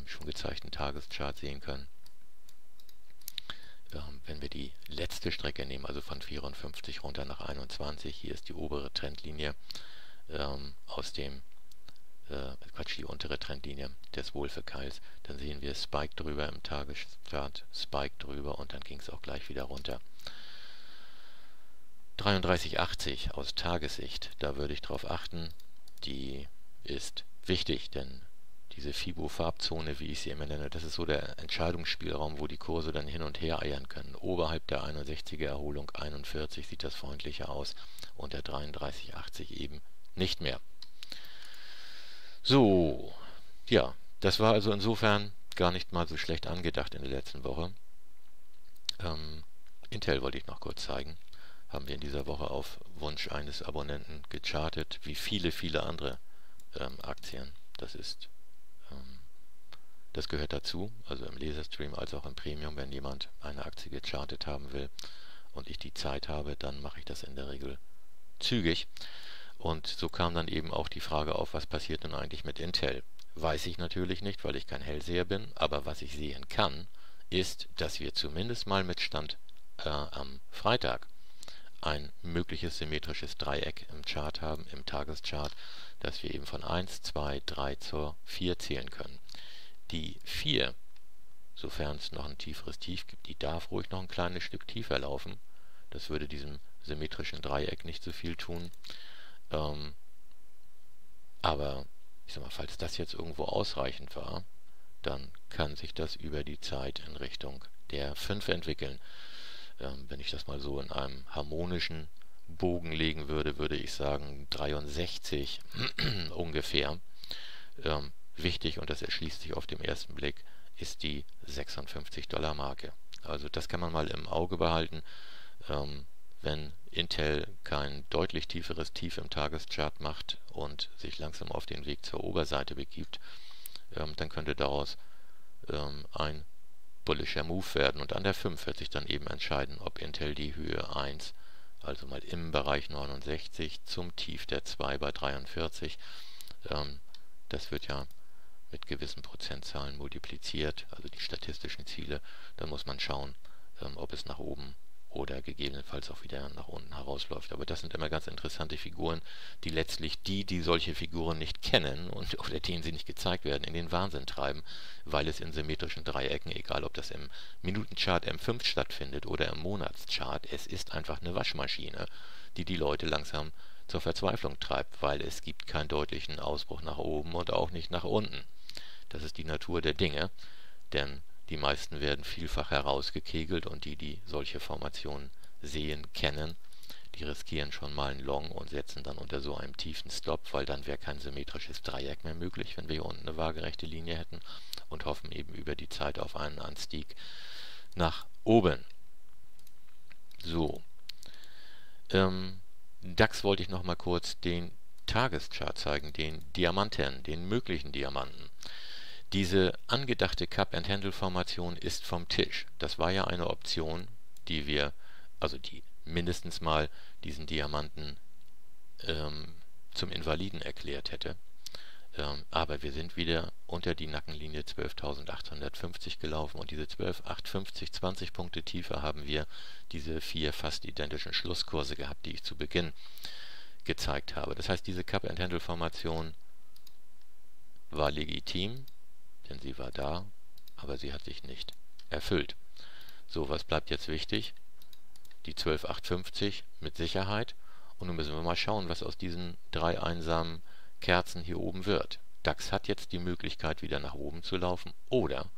schon gezeigten Tageschart sehen können. Ähm, wenn wir die letzte Strecke nehmen, also von vierundfünfzig runter nach einundzwanzig, hier ist die obere Trendlinie ähm, aus dem, äh, Quatsch, die untere Trendlinie des Wolfe-Keils, dann sehen wir Spike drüber im Tageschart, Spike drüber und dann ging es auch gleich wieder runter. dreiunddreißig Komma achtzig aus Tagessicht, da würde ich drauf achten, die ist wichtig, denn diese Fibo-Farbzone, wie ich sie immer nenne, das ist so der Entscheidungsspielraum, wo die Kurse dann hin und her eiern können. Oberhalb der einundsechziger Erholung einundvierzig sieht das freundlicher aus und der dreiunddreißig Komma achtzig eben nicht mehr. So, ja, das war also insofern gar nicht mal so schlecht angedacht in der letzten Woche. Ähm, Intel wollte ich noch kurz zeigen. Haben wir in dieser Woche auf Wunsch eines Abonnenten gechartet, wie viele, viele andere ähm, Aktien. Das ist... Das gehört dazu, also im Laserstream als auch im Premium, wenn jemand eine Aktie gechartet haben will und ich die Zeit habe, dann mache ich das in der Regel zügig. Und so kam dann eben auch die Frage auf, was passiert denn eigentlich mit Intel? Weiß ich natürlich nicht, weil ich kein Hellseher bin, aber was ich sehen kann, ist, dass wir zumindest mal mit Stand äh, am Freitag ein mögliches symmetrisches Dreieck im Chart haben, im Tageschart, dass wir eben von eins, zwei, drei zur vier zählen können. Die vier, sofern es noch ein tieferes Tief gibt, die darf ruhig noch ein kleines Stück tiefer laufen. Das würde diesem symmetrischen Dreieck nicht so viel tun. Ähm, aber, ich sag mal, falls das jetzt irgendwo ausreichend war, dann kann sich das über die Zeit in Richtung der fünf entwickeln. Wenn ich das mal so in einem harmonischen Bogen legen würde, würde ich sagen dreiundsechzig ungefähr. Ähm, wichtig, und das erschließt sich auf dem ersten Blick, ist die sechsundfünfzig Dollar Marke. Also das kann man mal im Auge behalten. Ähm, wenn Intel kein deutlich tieferes Tief im Tageschart macht und sich langsam auf den Weg zur Oberseite begibt, ähm, dann könnte daraus ähm, ein bullischer Move werden, und an der fünf wird sich dann eben entscheiden, ob Intel die Höhe eins, also mal im Bereich neunundsechzig, zum Tief der zwei bei dreiundvierzig, ähm, das wird ja mit gewissen Prozentzahlen multipliziert, also die statistischen Ziele, dann muss man schauen, ähm, ob es nach oben oder gegebenenfalls auch wieder nach unten herausläuft. Aber das sind immer ganz interessante Figuren, die letztlich die, die solche Figuren nicht kennen und oder denen sie nicht gezeigt werden, in den Wahnsinn treiben, weil es in symmetrischen Dreiecken, egal ob das im Minutenchart M fünf stattfindet oder im Monatschart, es ist einfach eine Waschmaschine, die die Leute langsam zur Verzweiflung treibt, weil es gibt keinen deutlichen Ausbruch nach oben und auch nicht nach unten. Das ist die Natur der Dinge, denn die meisten werden vielfach herausgekegelt, und die, die solche Formationen sehen, kennen, die riskieren schon mal einen Long und setzen dann unter so einem tiefen Stop, weil dann wäre kein symmetrisches Dreieck mehr möglich, wenn wir hier unten eine waagerechte Linie hätten, und hoffen eben über die Zeit auf einen Anstieg nach oben. So, ähm, DAX wollte ich noch mal kurz den Tageschart zeigen, den Diamanten, den möglichen Diamanten. Diese angedachte Cup-and-Handle-Formation ist vom Tisch. Das war ja eine Option, die wir, also die mindestens mal diesen Diamanten ähm, zum Invaliden erklärt hätte. Ähm, aber wir sind wieder unter die Nackenlinie zwölftausendachthundertfünfzig gelaufen, und diese zwölftausendachthundertfünfzig, zwanzig Punkte tiefer, haben wir diese vier fast identischen Schlusskurse gehabt, die ich zu Beginn gezeigt habe. Das heißt, diese Cup-and-Handle-Formation war legitim, denn sie war da, aber sie hat sich nicht erfüllt. So, was bleibt jetzt wichtig? Die zwölftausendachthundertfünfzig mit Sicherheit. Und nun müssen wir mal schauen, was aus diesen drei einsamen Kerzen hier oben wird. DAX hat jetzt die Möglichkeit, wieder nach oben zu laufen, oder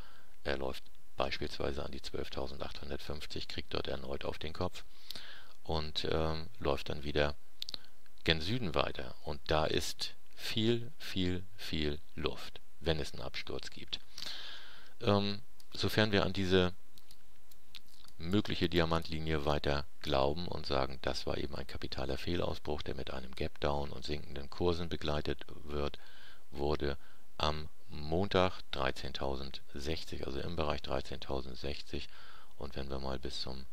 er läuft beispielsweise an die zwölftausendachthundertfünfzig, kriegt dort erneut auf den Kopf und ähm, läuft dann wieder gen Süden weiter. Und da ist viel, viel, viel Luft, wenn es einen Absturz gibt. Ähm, sofern wir an diese mögliche Diamantlinie weiter glauben und sagen, das war eben ein kapitaler Fehlausbruch, der mit einem Gap-Down und sinkenden Kursen begleitet wird, wurde am Montag dreizehntausendsechzig, also im Bereich dreizehntausendsechzig, und wenn wir mal bis zum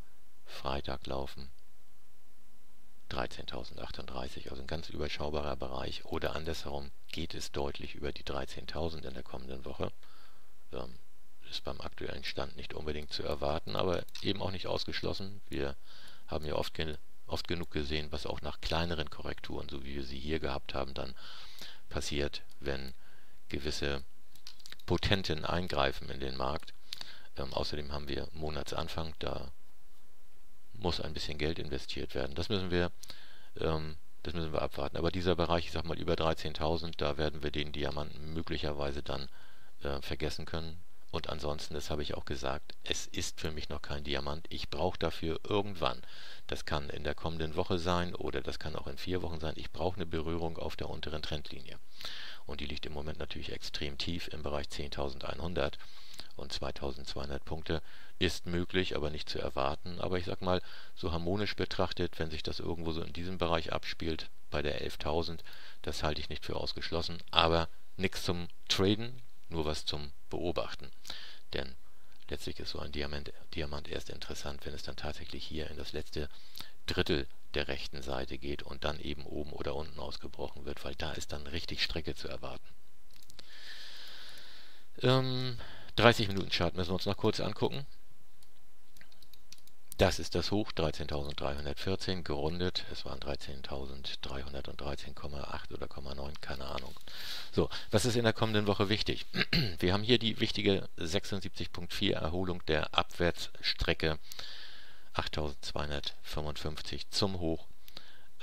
Freitag laufen, dreizehntausendachtunddreißig, also ein ganz überschaubarer Bereich, oder andersherum geht es deutlich über die dreizehntausend in der kommenden Woche. Ähm, ist beim aktuellen Stand nicht unbedingt zu erwarten, aber eben auch nicht ausgeschlossen. Wir haben ja oft, ge oft genug gesehen, was auch nach kleineren Korrekturen, so wie wir sie hier gehabt haben, dann passiert, wenn gewisse Potenten eingreifen in den Markt. Ähm, außerdem haben wir Monatsanfang, da muss ein bisschen Geld investiert werden. Das müssen wir, ähm, das müssen wir abwarten. Aber dieser Bereich, ich sag mal über dreizehntausend, da werden wir den Diamanten möglicherweise dann äh, vergessen können. Und ansonsten, das habe ich auch gesagt, es ist für mich noch kein Diamant. Ich brauche dafür irgendwann, das kann in der kommenden Woche sein oder das kann auch in vier Wochen sein, ich brauche eine Berührung auf der unteren Trendlinie. Und die liegt im Moment natürlich extrem tief im Bereich zehntausendeinhundert. Und zweitausendzweihundert Punkte ist möglich, aber nicht zu erwarten. Aber ich sag mal, so harmonisch betrachtet, wenn sich das irgendwo so in diesem Bereich abspielt, bei der elftausend, das halte ich nicht für ausgeschlossen. Aber nichts zum Traden, nur was zum Beobachten. Denn letztlich ist so ein Diamant, Diamant erst interessant, wenn es dann tatsächlich hier in das letzte Drittel der rechten Seite geht und dann eben oben oder unten ausgebrochen wird, weil da ist dann richtig Strecke zu erwarten. Ähm, dreißig Minuten Chart müssen wir uns noch kurz angucken. Das ist das Hoch, dreizehntausenddreihundertvierzehn, gerundet. Es waren dreizehntausenddreihundertdreizehn Komma acht oder Komma neun, keine Ahnung. So, was ist in der kommenden Woche wichtig? Wir haben hier die wichtige sechsundsiebzig Komma vier Erholung der Abwärtsstrecke achttausendzweihundertfünfundfünfzig zum Hoch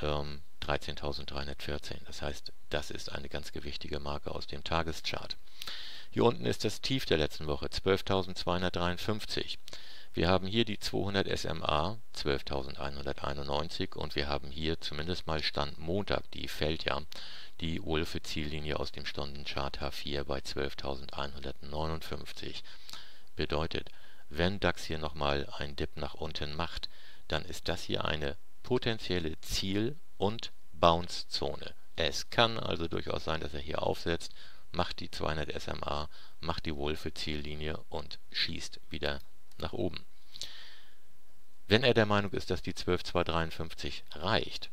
ähm, dreizehntausenddreihundertvierzehn. Das heißt, das ist eine ganz gewichtige Marke aus dem Tageschart. Hier unten ist das Tief der letzten Woche, zwölftausendzweihundertdreiundfünfzig. Wir haben hier die zweihundert S M A, zwölftausendeinhunderteinundneunzig, und wir haben hier zumindest mal Stand Montag, die fällt ja, die Wolfe Ziellinie aus dem Stundenchart H vier bei zwölftausendeinhundertneunundfünfzig. Bedeutet, wenn DAX hier nochmal einen Dip nach unten macht, dann ist das hier eine potenzielle Ziel- und Bounce-Zone. Es kann also durchaus sein, dass er hier aufsetzt, macht die zweihundert S M A, macht die Wolfe Ziellinie und schießt wieder nach oben. Wenn er der Meinung ist, dass die zwölftausendzweihundertdreiundfünfzig reicht,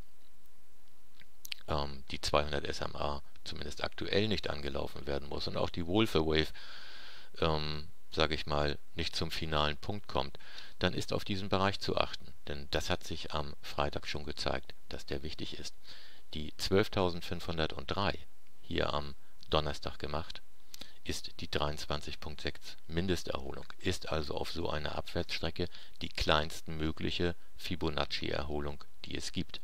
ähm, die zweihundert S M A zumindest aktuell nicht angelaufen werden muss und auch die Wolf Wave, ähm, sage ich mal, nicht zum finalen Punkt kommt, dann ist auf diesen Bereich zu achten, denn das hat sich am Freitag schon gezeigt, dass der wichtig ist. Die zwölftausendfünfhundertdrei hier am Donnerstag gemacht, ist die dreiundzwanzig Komma sechs Mindesterholung, ist also auf so einer Abwärtsstrecke die kleinstmögliche Fibonacci-Erholung, die es gibt.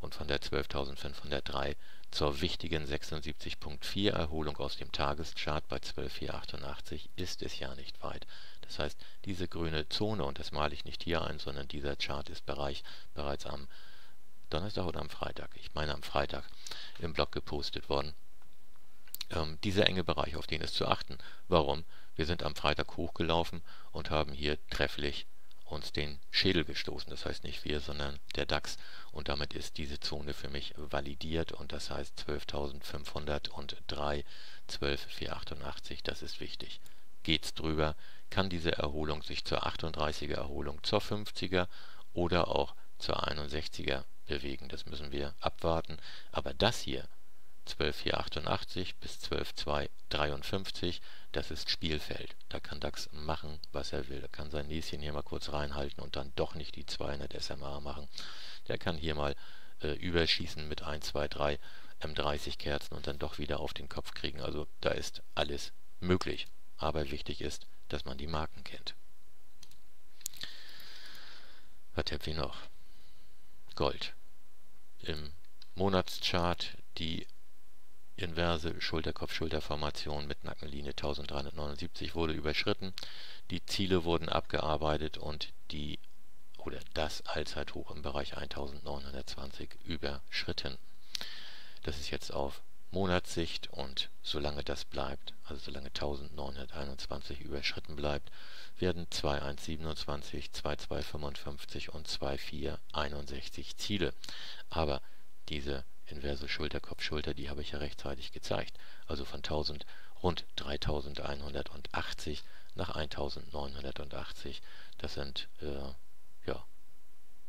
Und von der zwölftausendfünfhundertdrei zur wichtigen sechsundsiebzig Komma vier Erholung aus dem Tageschart bei zwölftausendvierhundertachtundachtzig ist es ja nicht weit. Das heißt, diese grüne Zone, und das male ich nicht hier ein, sondern dieser Chart ist Bereich bereits am Donnerstag oder am Freitag, ich meine am Freitag, im Blog gepostet worden. Ähm, dieser enge Bereich, auf den ist zu achten. Warum? Wir sind am Freitag hochgelaufen und haben hier trefflich uns den Schädel gestoßen. Das heißt nicht wir, sondern der DAX. Und damit ist diese Zone für mich validiert. Und das heißt zwölftausendfünfhundertdrei, zwölftausendvierhundertachtundachtzig, das ist wichtig. Geht's drüber, kann diese Erholung sich zur achtunddreißiger Erholung, zur fünfziger oder auch zur einundsechziger bewegen. Das müssen wir abwarten. Aber das hier, zwölftausendvierhundertachtundachtzig bis zwölftausendzweihundertdreiundfünfzig, das ist Spielfeld. Da kann DAX machen, was er will. Er kann sein Näschen hier mal kurz reinhalten und dann doch nicht die zweihundert S M A machen. Der kann hier mal äh, überschießen mit eins, zwei, drei M dreißig Kerzen und dann doch wieder auf den Kopf kriegen. Also da ist alles möglich. Aber wichtig ist, dass man die Marken kennt. Was haben wir noch? Gold. Im Monatschart die inverse Schulter-Kopf-Schulter-Formation mit Nackenlinie dreizehnhundertneunundsiebzig wurde überschritten. Die Ziele wurden abgearbeitet und die oder das Allzeithoch im Bereich eintausendneunhundertzwanzig überschritten. Das ist jetzt auf Monatssicht, und solange das bleibt, also solange eintausendneunhunderteinundzwanzig überschritten bleibt, werden einundzwanzig siebenundzwanzig, fünfundfünfzig und einundsechzig einundsechzig Ziele. Aber diese inverse Schulter-Kopf-Schulter, die habe ich ja rechtzeitig gezeigt. Also von tausend rund dreitausendeinhundertachtzig nach eintausendneunhundertachtzig. Das sind äh, ja,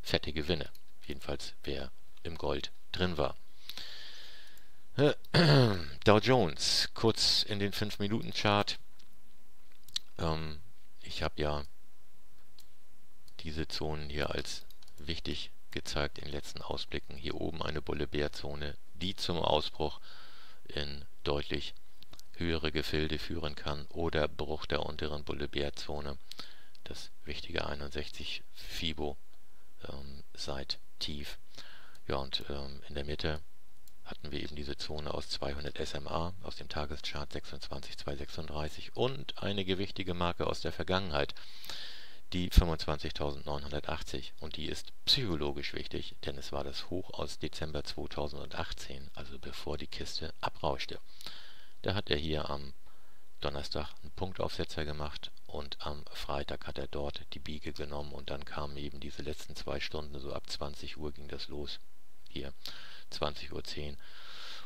fette Gewinne. Jedenfalls, wer im Gold drin war. Dow Jones, kurz in den fünf Minuten Chart. Ähm, ich habe ja diese Zonen hier als wichtig gezeigt in den letzten Ausblicken. Hier oben eine Bulle-Bär-Zone, die zum Ausbruch in deutlich höhere Gefilde führen kann oder Bruch der unteren Bulle-Bär-Zone. Das wichtige einundsechzig Fibo ähm, seit tief. Ja, und ähm, in der Mitte hatten wir eben diese Zone aus zweihundert S M A, aus dem Tageschart sechsundzwanzig Komma zweihundertsechsunddreißig und eine gewichtige Marke aus der Vergangenheit, die fünfundzwanzigtausendneunhundertachtzig, und die ist psychologisch wichtig, denn es war das Hoch aus Dezember zweitausendachtzehn, also bevor die Kiste abrauschte. Da hat er hier am Donnerstag einen Punktaufsetzer gemacht und am Freitag hat er dort die Biege genommen und dann kamen eben diese letzten zwei Stunden, so ab zwanzig Uhr ging das los, hier zwanzig Uhr zehn,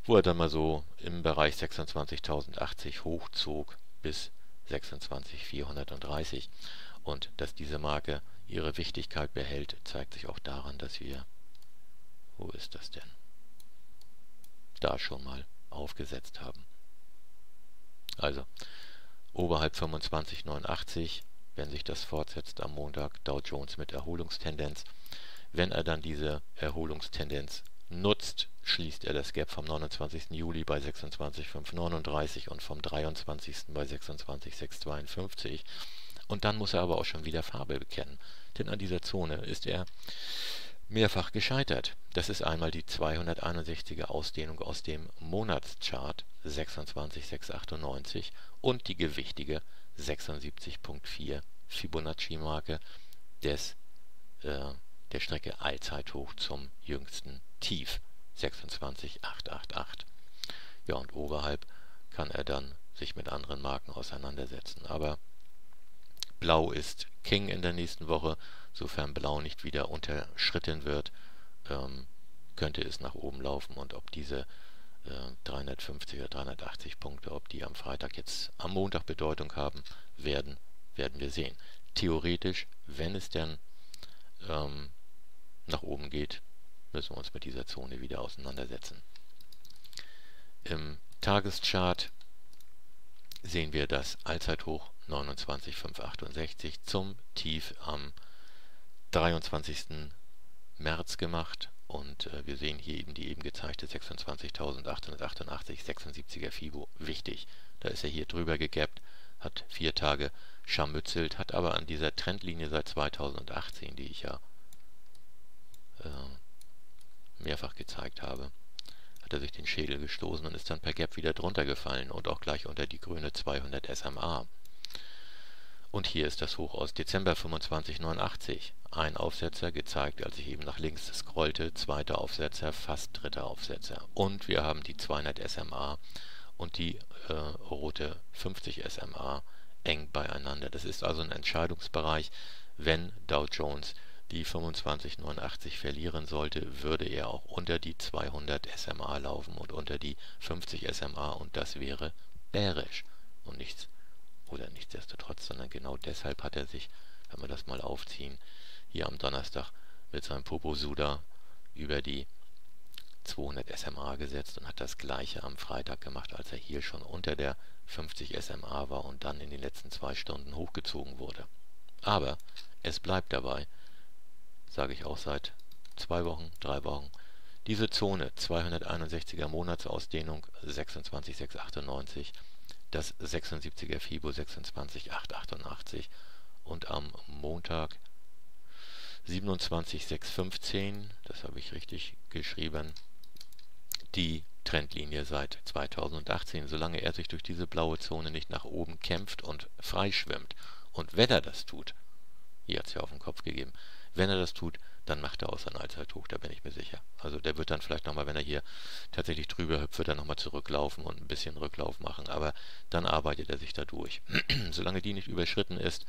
wo er dann mal so im Bereich sechsundzwanzigtausendachtzig hochzog bis sechsundzwanzigtausendvierhundertdreißig. Und dass diese Marke ihre Wichtigkeit behält, zeigt sich auch daran, dass wir wo ist das denn? Da schon mal aufgesetzt haben. Also oberhalb fünfundzwanzig neunundachtzig, wenn sich das fortsetzt am Montag, Dow Jones mit Erholungstendenz. Wenn er dann diese Erholungstendenz nutzt, schließt er das Gap vom neunundzwanzigsten Juli bei sechsundzwanzig Komma fünfhundertneununddreißig und vom dreiundzwanzigsten bei sechsundzwanzig Komma sechshundertzweiundfünfzig. Und dann muss er aber auch schon wieder Farbe bekennen, denn an dieser Zone ist er mehrfach gescheitert. Das ist einmal die zweihunderteinundsechziger Ausdehnung aus dem Monatschart sechsundzwanzig Komma sechshundertachtundneunzig und die gewichtige sechsundsiebzig Komma vier Fibonacci-Marke des äh, der Strecke Allzeithoch zum jüngsten Tief sechsundzwanzig Komma achthundertachtundachtzig. Ja, und oberhalb kann er dann sich mit anderen Marken auseinandersetzen. Aber Blau ist King in der nächsten Woche. Sofern Blau nicht wieder unterschritten wird, ähm, könnte es nach oben laufen. Und ob diese äh, dreihundertfünfzig oder dreihundertachtzig Punkte, ob die am Freitag jetzt am Montag Bedeutung haben werden, werden wir sehen. Theoretisch, wenn es denn ähm, nach oben geht, müssen wir uns mit dieser Zone wieder auseinandersetzen. Im Tageschart sehen wir das Allzeithoch neunundzwanzig Komma fünfhundertachtundsechzig zum Tief am dreiundzwanzigsten März gemacht und äh, wir sehen hier eben die eben gezeigte sechsundzwanzigtausendachthundertachtundachtzig, sechsundsiebziger Fibo, wichtig. Da ist er hier drüber gegappt, hat vier Tage scharmützelt, hat aber an dieser Trendlinie seit zweitausendachtzehn, die ich ja äh, mehrfach gezeigt habe, hat er sich den Schädel gestoßen und ist dann per Gap wieder drunter gefallen und auch gleich unter die grüne zweihundert S M A. Und hier ist das Hoch aus Dezember fünfundzwanzig neunundachtzig. Ein Aufsetzer gezeigt, als ich eben nach links scrollte, zweiter Aufsetzer, fast dritter Aufsetzer. Und wir haben die zweihundert S M A und die äh, rote fünfzig S M A eng beieinander. Das ist also ein Entscheidungsbereich. Wenn Dow Jones die fünfundzwanzig neunundachtzig verlieren sollte, würde er auch unter die zweihundert S M A laufen und unter die fünfzig S M A und das wäre bärisch und nichts. Oder nichtsdestotrotz, sondern genau deshalb hat er sich, wenn wir das mal aufziehen, hier am Donnerstag mit seinem Poposuda über die zweihundert S M A gesetzt und hat das gleiche am Freitag gemacht, als er hier schon unter der fünfzig S M A war und dann in den letzten zwei Stunden hochgezogen wurde. Aber es bleibt dabei, sage ich auch seit zwei Wochen, drei Wochen, diese Zone zweihunderteinundsechziger Monatsausdehnung sechsundzwanzig Komma sechshundertachtundneunzig, das sechsundsiebziger Fibo sechsundzwanzig Komma achthundertachtundachtzig und am Montag siebenundzwanzig Komma sechshundertfünfzehn, das habe ich richtig geschrieben, die Trendlinie seit zweitausendachtzehn, solange er sich durch diese blaue Zone nicht nach oben kämpft und freischwimmt. Und wenn er das tut, hier hat es ja auf den Kopf gegeben, wenn er das tut, dann macht er auch sein Allzeithoch, da bin ich mir sicher. Also der wird dann vielleicht nochmal, wenn er hier tatsächlich drüber hüpft, wird er nochmal zurücklaufen und ein bisschen Rücklauf machen, aber dann arbeitet er sich da durch. Solange die nicht überschritten ist,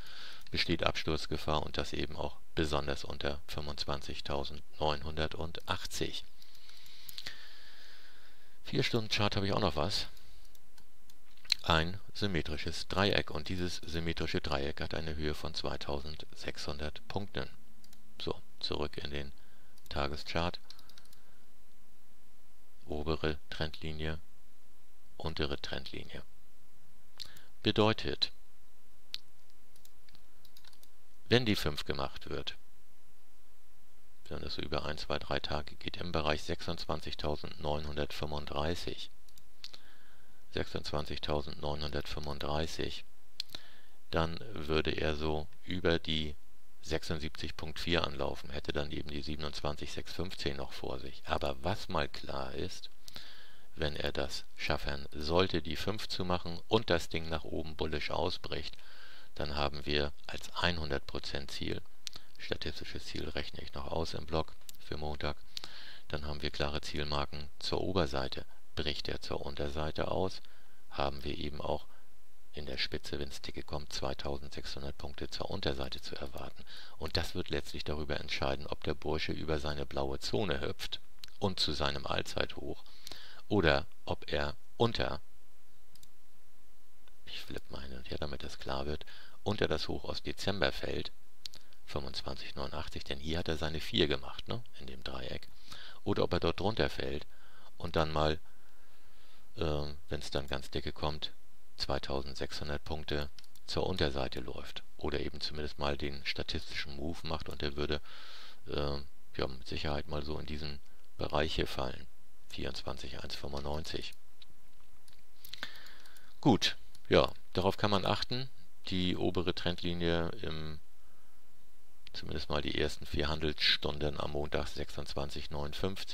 besteht Absturzgefahr und das eben auch besonders unter fünfundzwanzigtausendneunhundertachtzig. vier Stunden Chart habe ich auch noch was. Ein symmetrisches Dreieck und dieses symmetrische Dreieck hat eine Höhe von zweitausendsechshundert Punkten. So, zurück in den Tageschart. Obere Trendlinie, untere Trendlinie. Bedeutet, wenn die fünf gemacht wird, wenn das so über ein, zwei, drei Tage geht, im Bereich sechsundzwanzigtausendneunhundertfünfunddreißig, sechsundzwanzigtausendneunhundertfünfunddreißig, dann würde er so über die sechsundsiebzig Komma vier anlaufen, hätte dann eben die siebenundzwanzig Komma sechshundertfünfzehn noch vor sich. Aber was mal klar ist, wenn er das schaffen sollte, die fünf zu machen und das Ding nach oben bullisch ausbricht, dann haben wir als hundert Prozent Ziel, statistisches Ziel rechne ich noch aus im Blog für Montag, dann haben wir klare Zielmarken zur Oberseite. Bricht er zur Unterseite aus, haben wir eben auch in der Spitze, wenn es dicke kommt, zweitausendsechshundert Punkte zur Unterseite zu erwarten. Und das wird letztlich darüber entscheiden, ob der Bursche über seine blaue Zone hüpft und zu seinem Allzeithoch oder ob er unter, ich flippe mal hin und her, damit das klar wird, unter das Hoch aus Dezember fällt, fünfundzwanzig neunundachtzig, denn hier hat er seine vier gemacht, ne, in dem Dreieck. oder ob er dort drunter fällt und dann mal, äh, wenn es dann ganz dicke kommt, zweitausendsechshundert Punkte zur Unterseite läuft oder eben zumindest mal den statistischen Move macht und der würde äh, ja, mit Sicherheit mal so in diesen Bereich hier fallen. vierundzwanzig Komma eins neun fünf. Gut, ja, darauf kann man achten. Die obere Trendlinie im, zumindest mal die ersten vier Handelsstunden am Montag sechsundzwanzig Komma neun fünf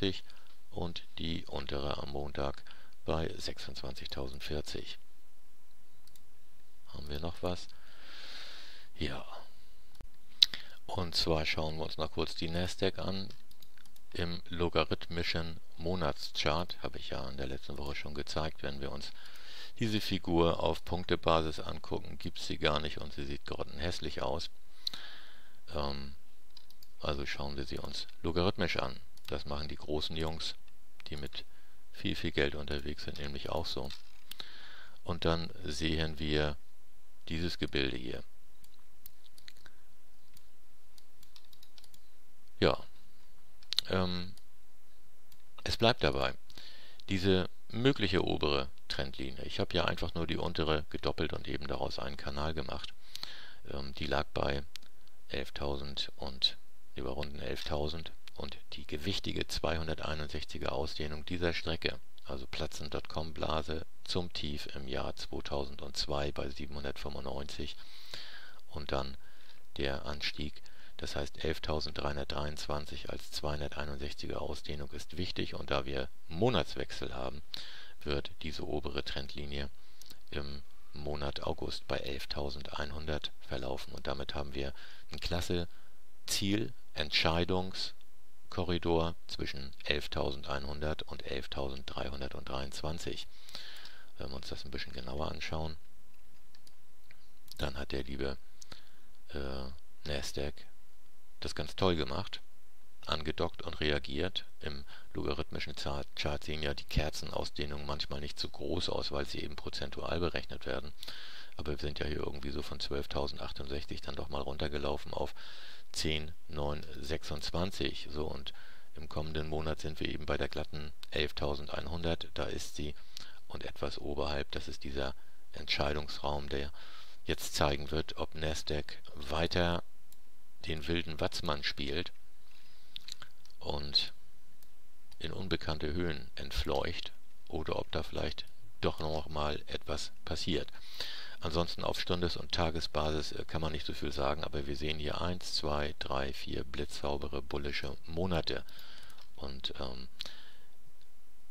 und die untere am Montag bei sechsundzwanzigtausendvierzig. Haben wir noch was? Ja. Und zwar schauen wir uns noch kurz die Nasdaq an. Im logarithmischen Monatschart, habe ich ja in der letzten Woche schon gezeigt, wenn wir uns diese Figur auf Punktebasis angucken, gibt es sie gar nicht und sie sieht grottenhässlich aus. Ähm, also schauen wir sie uns logarithmisch an. Das machen die großen Jungs, die mit viel, viel Geld unterwegs sind, nämlich auch so. Und dann sehen wir dieses Gebilde hier. Ja, ähm, es bleibt dabei. Diese mögliche obere Trendlinie, ich habe ja einfach nur die untere gedoppelt und eben daraus einen Kanal gemacht. Ähm, die lag bei elftausend und überrunden elftausend und die gewichtige zweihunderteinundsechziger Ausdehnung dieser Strecke, also Platzen Punkt com Blase zum Tief im Jahr zweitausendzwei bei siebenhundertfünfundneunzig und dann der Anstieg. Das heißt elftausenddreihundertdreiundzwanzig als zweihunderteinundsechziger Ausdehnung ist wichtig und da wir Monatswechsel haben, wird diese obere Trendlinie im Monat August bei elftausendeinhundert verlaufen und damit haben wir ein klasse Ziel-Entscheidungskorridor zwischen elftausendeinhundert und elftausenddreihundertdreiundzwanzig. Wenn wir uns das ein bisschen genauer anschauen, dann hat der liebe äh, Nasdaq das ganz toll gemacht, angedockt und reagiert. Im logarithmischen Chart sehen ja die Kerzenausdehnungen manchmal nicht so groß aus, weil sie eben prozentual berechnet werden. Aber wir sind ja hier irgendwie so von zwölftausendachtundsechzig dann doch mal runtergelaufen auf zehn Komma neun zwei sechs. So, und im kommenden Monat sind wir eben bei der glatten elftausendeinhundert, da ist sie, und etwas oberhalb, das ist dieser Entscheidungsraum, der jetzt zeigen wird, ob Nasdaq weiter den wilden Watzmann spielt und in unbekannte Höhen entfleucht oder ob da vielleicht doch noch mal etwas passiert. Ansonsten auf Stundes- und Tagesbasis kann man nicht so viel sagen, aber wir sehen hier eins, zwei, drei, vier blitzsaubere bullische Monate und ähm,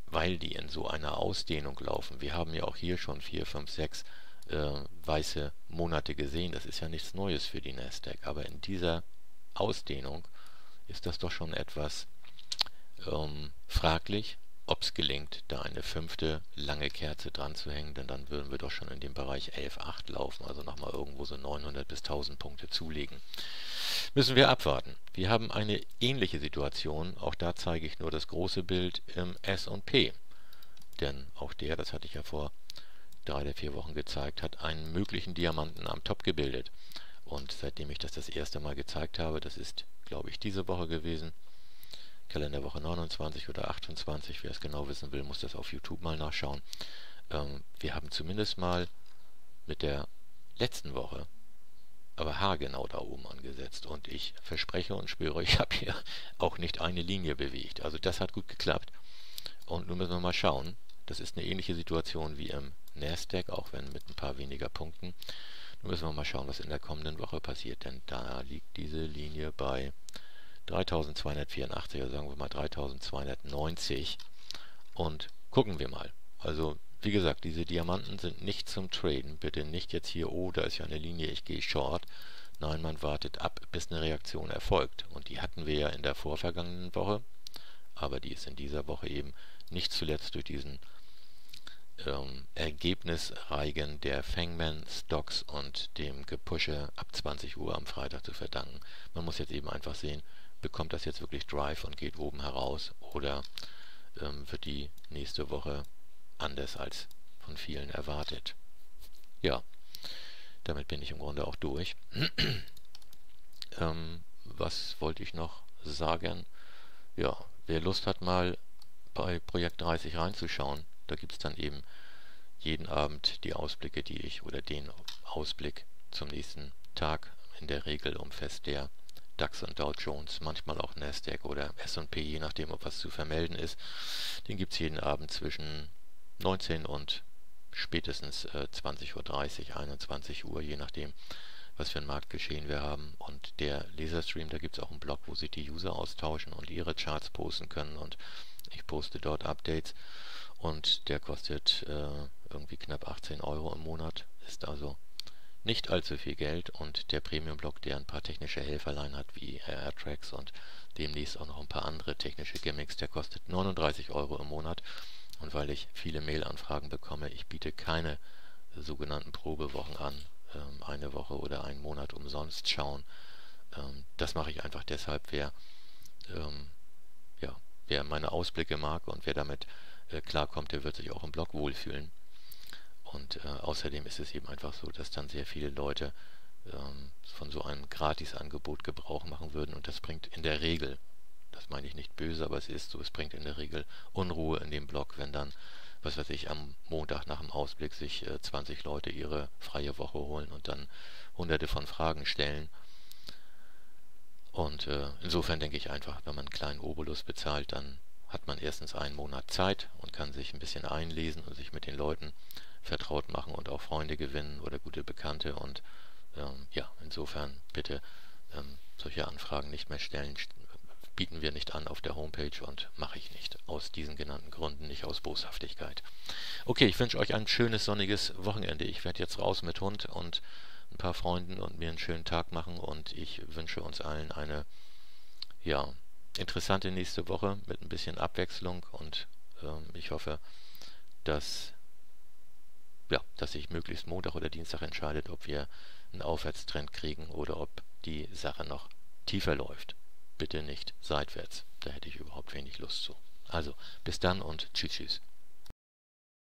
weil die in so einer Ausdehnung laufen, wir haben ja auch hier schon vier, fünf, sechs Äh, weiße Monate gesehen. Das ist ja nichts Neues für die Nasdaq, aber in dieser Ausdehnung ist das doch schon etwas ähm, fraglich, ob es gelingt, da eine fünfte lange Kerze dran zu hängen, denn dann würden wir doch schon in dem Bereich elf Komma acht laufen, also nochmal irgendwo so neunhundert bis tausend Punkte zulegen. Müssen wir abwarten. Wir haben eine ähnliche Situation, auch da zeige ich nur das große Bild im S und P, denn auch der, das hatte ich ja vor drei der vier Wochen gezeigt, hat einen möglichen Diamanten am Top gebildet. Und seitdem ich das das erste Mal gezeigt habe, das ist, glaube ich, diese Woche gewesen, Kalenderwoche neunundzwanzig oder achtundzwanzig, wer es genau wissen will, muss das auf YouTube mal nachschauen. Ähm, wir haben zumindest mal mit der letzten Woche aber haargenau da oben angesetzt und ich verspreche und schwöre, ich habe hier auch nicht eine Linie bewegt. Also das hat gut geklappt und nun müssen wir mal schauen. Das ist eine ähnliche Situation wie im Nasdaq, auch wenn mit ein paar weniger Punkten. Nun müssen wir mal schauen, was in der kommenden Woche passiert, denn da liegt diese Linie bei dreitausendzweihundertvierundachtzig, also sagen wir mal dreitausendzweihundertneunzig und gucken wir mal. Also wie gesagt, diese Diamanten sind nicht zum Traden, bitte nicht jetzt hier, oh, da ist ja eine Linie, ich gehe short. Nein, man wartet ab, bis eine Reaktion erfolgt und die hatten wir ja in der vorvergangenen Woche, aber die ist in dieser Woche eben nicht zuletzt durch diesen Ähm, Ergebnisreigen der Fangman-Stocks und dem Gepusche ab zwanzig Uhr am Freitag zu verdanken. Man muss jetzt eben einfach sehen, bekommt das jetzt wirklich Drive und geht oben heraus oder ähm, wird die nächste Woche anders als von vielen erwartet. Ja, damit bin ich im Grunde auch durch. ähm, was wollte ich noch sagen? Ja, wer Lust hat, mal bei Projekt dreißig reinzuschauen, da gibt es dann eben jeden Abend die Ausblicke, die ich, oder den Ausblick zum nächsten Tag. In der Regel umfasst der DAX und Dow Jones, manchmal auch Nasdaq oder S und P, je nachdem, ob was zu vermelden ist. Den gibt es jeden Abend zwischen neunzehn und spätestens äh, zwanzig Uhr dreißig, einundzwanzig Uhr, je nachdem, was für ein Marktgeschehen wir haben. Und der Laserstream, da gibt es auch einen Blog, wo sich die User austauschen und ihre Charts posten können. Und ich poste dort Updates und der kostet äh, irgendwie knapp achtzehn Euro im Monat, ist also nicht allzu viel Geld. Und der Premium-Blog, der ein paar technische Helferlein hat, wie Airtracks und demnächst auch noch ein paar andere technische Gimmicks, der kostet neununddreißig Euro im Monat. Und weil ich viele Mail-Anfragen bekomme, ich biete keine sogenannten Probewochen an, ähm, eine Woche oder einen Monat umsonst schauen. Ähm, das mache ich einfach deshalb, wer, ähm, ja, wer meine Ausblicke mag und wer damit äh, klarkommt, der wird sich auch im Blog wohlfühlen. Und äh, außerdem ist es eben einfach so, dass dann sehr viele Leute ähm, von so einem Gratisangebot Gebrauch machen würden, und das bringt in der Regel, das meine ich nicht böse, aber es ist so, es bringt in der Regel Unruhe in dem Blog, wenn dann, was weiß ich, am Montag nach dem Ausblick sich äh, zwanzig Leute ihre freie Woche holen und dann hunderte von Fragen stellen. Und äh, insofern denke ich einfach, wenn man einen kleinen Obolus bezahlt, dann hat man erstens einen Monat Zeit und kann sich ein bisschen einlesen und sich mit den Leuten vertraut machen und auch Freunde gewinnen oder gute Bekannte. Und ähm, ja, insofern bitte ähm, solche Anfragen nicht mehr stellen, bieten wir nicht an auf der Homepage und mache ich nicht. Aus diesen genannten Gründen, nicht aus Boshaftigkeit. Okay, ich wünsche euch ein schönes sonniges Wochenende. Ich werde jetzt raus mit Hund und ein paar Freunden und mir einen schönen Tag machen, und ich wünsche uns allen eine, ja, interessante nächste Woche mit ein bisschen Abwechslung, und ähm, ich hoffe, dass, ja, dass sich möglichst Montag oder Dienstag entscheidet, ob wir einen Aufwärtstrend kriegen oder ob die Sache noch tiefer läuft. Bitte nicht seitwärts, da hätte ich überhaupt wenig Lust zu. Also, bis dann und tschüss, tschüss.